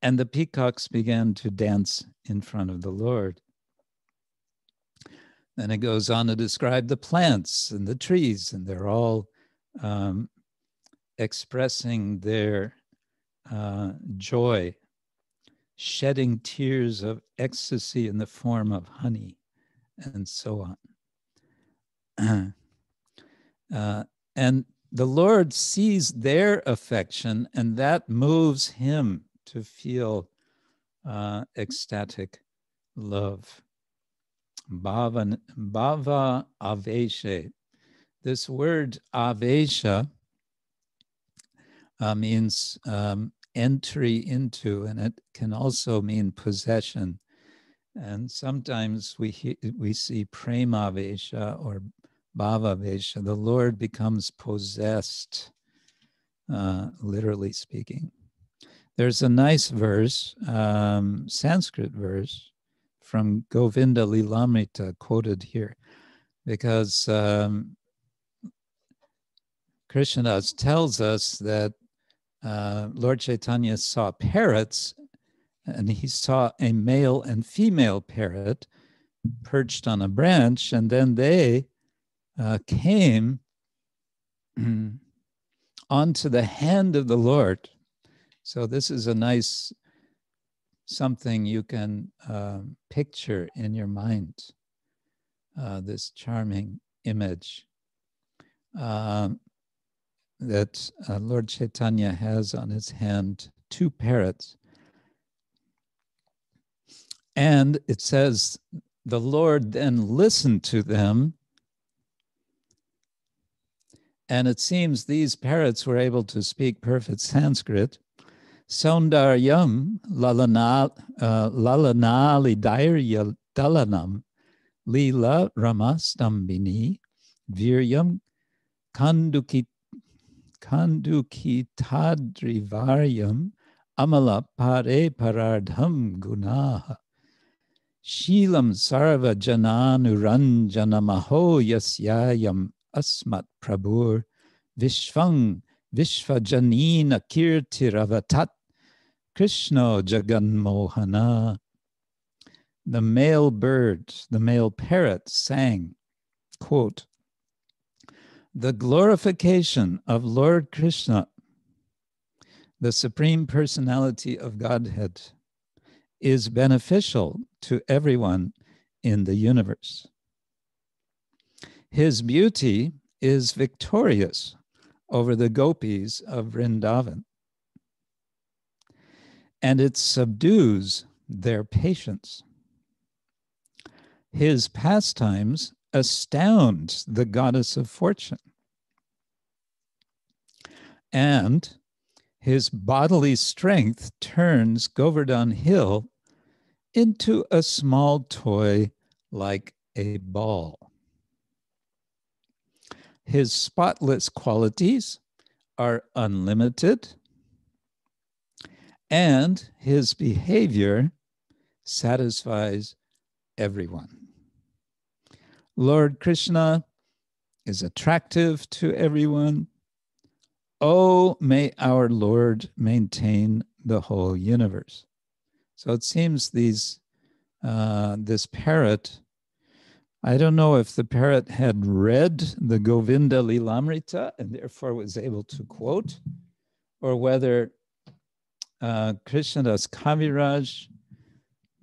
and the peacocks began to dance in front of the Lord. Then it goes on to describe the plants and the trees, and they're all um, expressing their uh, joy, shedding tears of ecstasy in the form of honey, and so on. uh, and the Lord sees their affection, and that moves him to feel uh, ecstatic love. Bhava, bhava avesha. This word avesha uh, means um, entry into, and it can also mean possession. And sometimes we hear, we see Premavesha or Bhavavesha. The Lord becomes possessed, uh, literally speaking. There's a nice verse, um, Sanskrit verse, from Govinda Lilamrita quoted here, because um, Krishnadas tells us that Uh, Lord Chaitanya saw parrots, and he saw a male and female parrot perched on a branch, and then they uh, came onto the hand of the Lord. So this is a nice something you can uh, picture in your mind, uh, this charming image uh, that uh, Lord Chaitanya has on his hand, two parrots. And it says, the Lord then listened to them. And it seems these parrots were able to speak perfect Sanskrit. Soundaryam lalanali dairya dalanam lila ramastambini viryam kandukitadrivaryam amala pare parardham gunaha shilam sarva jananuranjanamaho yasyayam asmat prabhur vishvang vishvajanina kirtiravatat Krishna Jagan Mohana. The male bird, the male parrot sang, quote, the glorification of Lord Krishna, the Supreme Personality of Godhead, is beneficial to everyone in the universe. His beauty is victorious over the gopis of Vrindavan, and it subdues their patience. His pastimes astound the goddess of fortune, and his bodily strength turns Govardhan Hill into a small toy like a ball. His spotless qualities are unlimited, and his behavior satisfies everyone. Lord Krishna is attractive to everyone. Oh, may our Lord maintain the whole universe. So it seems these, uh, this parrot, I don't know if the parrot had read the Govinda Lilamrita and therefore was able to quote, or whether Uh, Krishnadas Kaviraj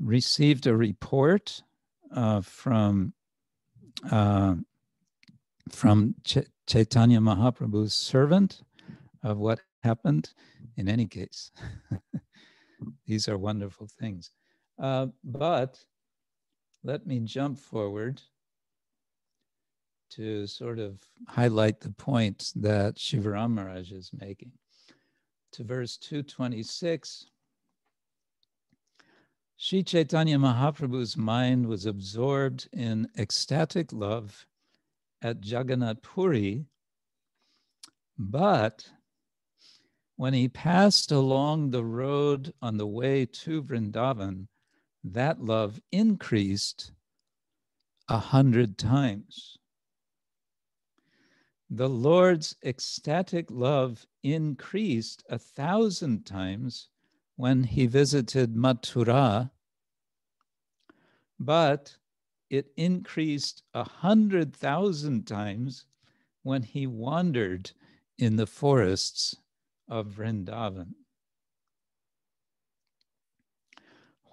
received a report uh, from uh, from Ch- Chaitanya Mahaprabhu's servant of what happened. In any case, these are wonderful things. Uh, but let me jump forward to sort of highlight the point that Shivaram Maharaj is making. To verse two twenty-six, Sri Chaitanya Mahaprabhu's mind was absorbed in ecstatic love at Jagannath Puri, but when he passed along the road on the way to Vrindavan, that love increased a hundred times. The Lord's ecstatic love increased a thousand times when he visited Mathura, but it increased a hundred thousand times when he wandered in the forests of Vrindavan.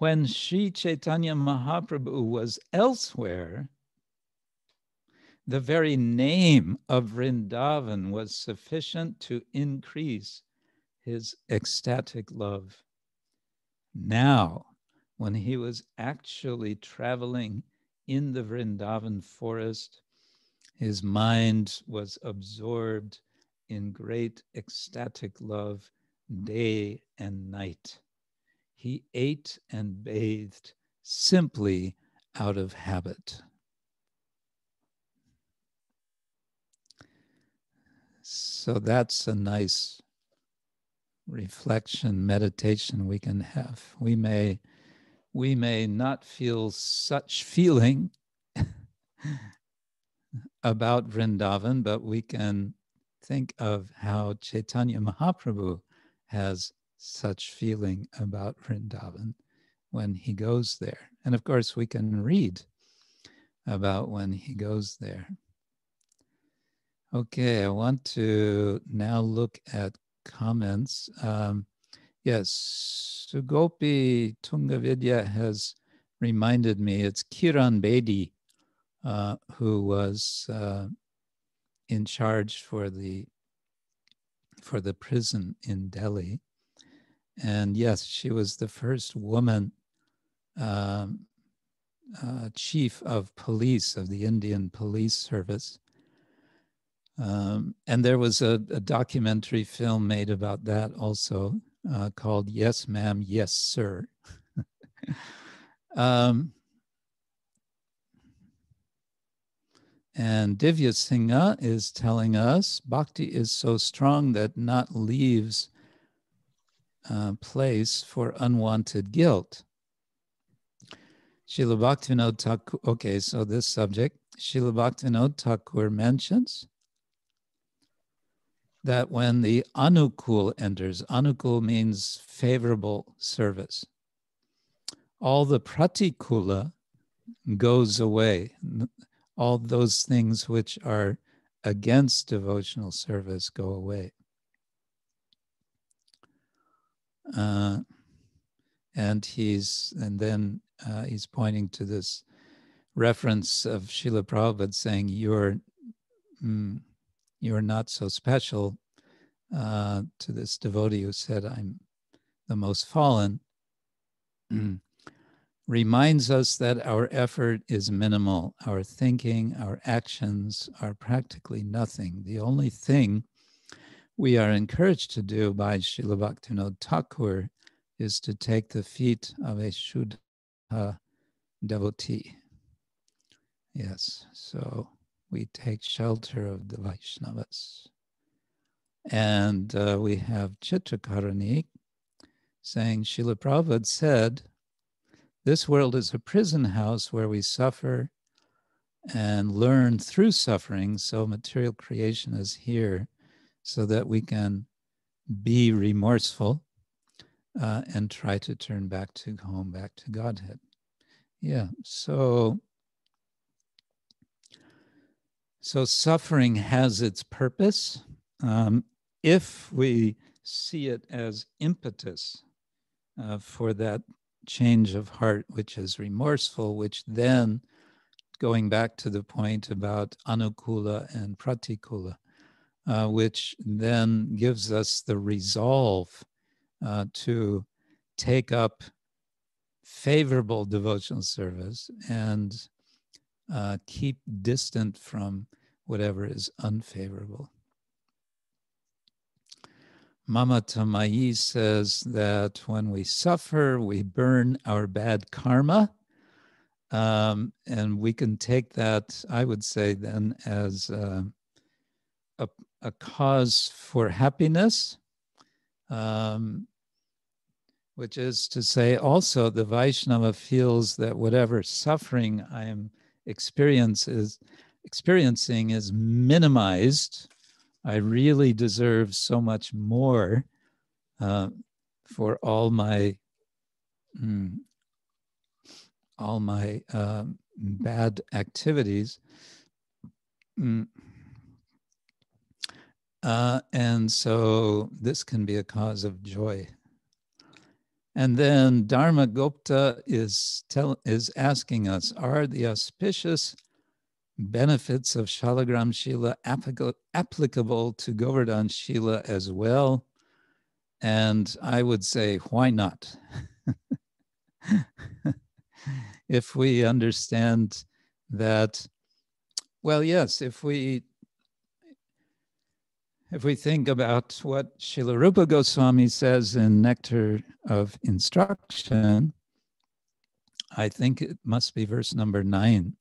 When Sri Chaitanya Mahaprabhu was elsewhere, the very name of Vrindavan was sufficient to increase his ecstatic love. Now, when he was actually traveling in the Vrindavan forest, his mind was absorbed in great ecstatic love day and night. He ate and bathed simply out of habit. So that's a nice reflection, meditation we can have. We may, we may not feel such feeling about Vrindavan, but we can think of how Chaitanya Mahaprabhu has such feeling about Vrindavan when he goes there. And of course, we can read about when he goes there. Okay, I want to now look at comments. Um, yes, Sugopi Tungavidya has reminded me, it's Kiran Bedi, uh, who was uh, in charge for the, for the prison in Delhi. And yes, she was the first woman um, uh, chief of police, of the Indian police service. Um, and there was a, a documentary film made about that also uh, called Yes, Ma'am, Yes, Sir. um, and Divya Singha is telling us, bhakti is so strong that not leaves uh, place for unwanted guilt. Srila Bhaktivinoda Thakur, okay, so this subject, Srila Bhaktivinoda Thakur mentions that when the anukul enters, anukul means favorable service, all the pratikula goes away. All those things which are against devotional service go away. Uh, and he's and then uh, he's pointing to this reference of Srila Prabhupada saying, "You're." Mm, You're not so special uh, to this devotee who said, I'm the most fallen, reminds us that our effort is minimal. Our thinking, our actions are practically nothing. The only thing we are encouraged to do by Srila Bhaktivinoda Thakur is to take the feet of a Shuddha devotee. Yes, so we take shelter of the Vaishnavas. And uh, we have Chitrakarani saying, Srila Prabhupada said, this world is a prison house where we suffer and learn through suffering, so material creation is here so that we can be remorseful uh, and try to turn back to home, back to Godhead. Yeah, so... So suffering has its purpose um, if we see it as impetus uh, for that change of heart, which is remorseful, which then, going back to the point about anukula and pratikula, uh, which then gives us the resolve uh, to take up favorable devotional service and uh, keep distant from whatever is unfavorable. Mama Tamayi says that when we suffer, we burn our bad karma. Um, and we can take that, I would say then, as uh, a, a cause for happiness, um, which is to say also the Vaishnava feels that whatever suffering I am experience is experiencing is minimized. I really deserve so much more uh, for all my mm, all my um, bad activities, mm. uh, and so this can be a cause of joy. And then Dharma Gupta is, tell, is asking us, are the auspicious benefits of Shalagram Shila applica- applicable to Govardhan Shila as well? And I would say, why not? If we understand that, well, yes, if we If we think about what Srila Rupa Goswami says in Nectar of Instruction, I think it must be verse number nine.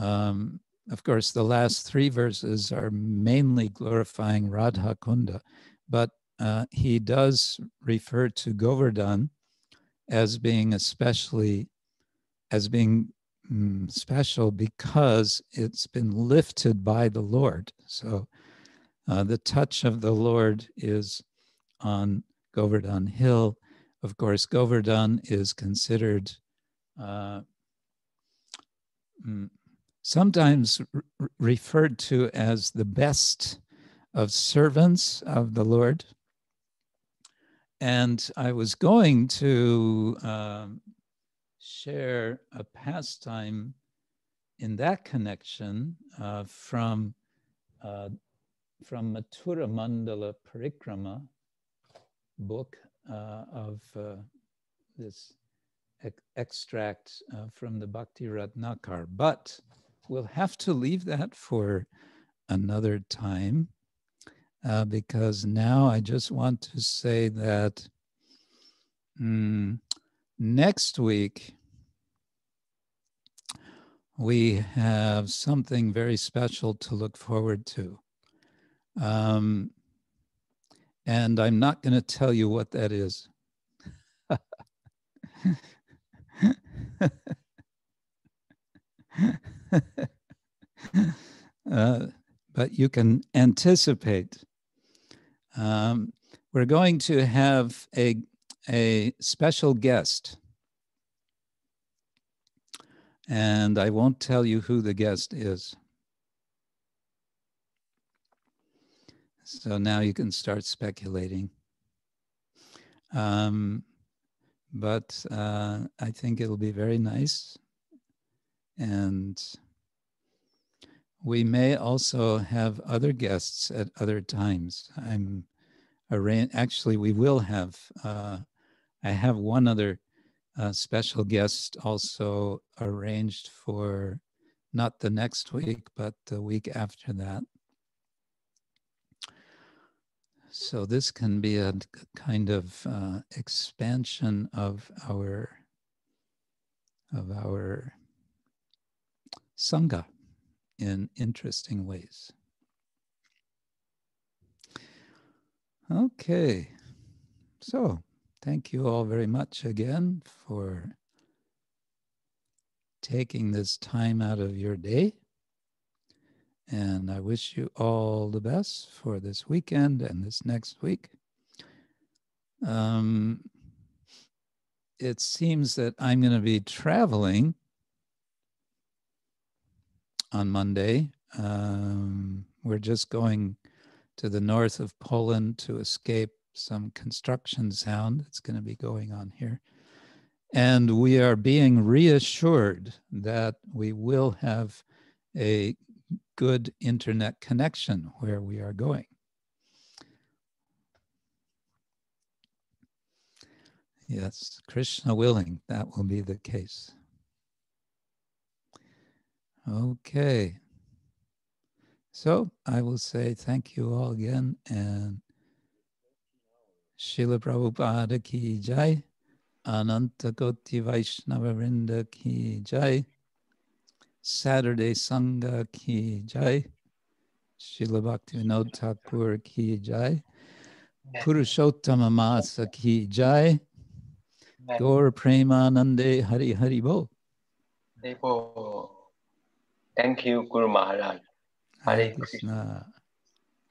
Um, of course, the last three verses are mainly glorifying Radha Kunda, but uh, he does refer to Govardhan as being especially, as being mm, special because it's been lifted by the Lord. So Uh, the touch of the Lord is on Govardhan Hill. Of course, Govardhan is considered uh, sometimes re- referred to as the best of servants of the Lord. And I was going to um, share a pastime in that connection uh, from uh, from Mathura Mandala Parikrama book uh, of uh, this ec- extract uh, from the Bhakti Ratnakar, but we'll have to leave that for another time uh, because now I just want to say that um, next week we have something very special to look forward to. Um, and I'm not going to tell you what that is. uh, but you can anticipate. Um, we're going to have a, a special guest. And I won't tell you who the guest is. So now you can start speculating. Um, but uh, I think it'll be very nice. And we may also have other guests at other times. I'm arra- actually, we will have, uh, I have one other uh, special guest also arranged for not the next week, but the week after that. So this can be a kind of uh, expansion of our of our sangha in interesting ways. Okay, so thank you all very much again for taking this time out of your day. And I wish you all the best for this weekend and this next week. Um, it seems that I'm going to be traveling on Monday. Um, we're just going to the north of Poland to escape some construction sound that's going to be going on here. And we are being reassured that we will have a good internet connection where we are going. Yes, Krishna willing, that will be the case. Okay. So I will say thank you all again and Srila Prabhupada ki jai, Anantakoti Vaishnava Vrinda ki jai, Saturday Sangha ki jai, Srila Bhaktivinoda Thakur ki jai, Purushottama Masa ki jai, Gaur Premanande Hari Hari Bo. Thank you, Guru Maharaj. Hare Krishna.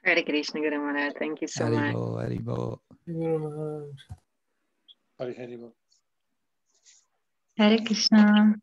Hare Krishna, Guru Maharaj. Thank you so much. Hari Bo, Hari Bo. Hare Krishna.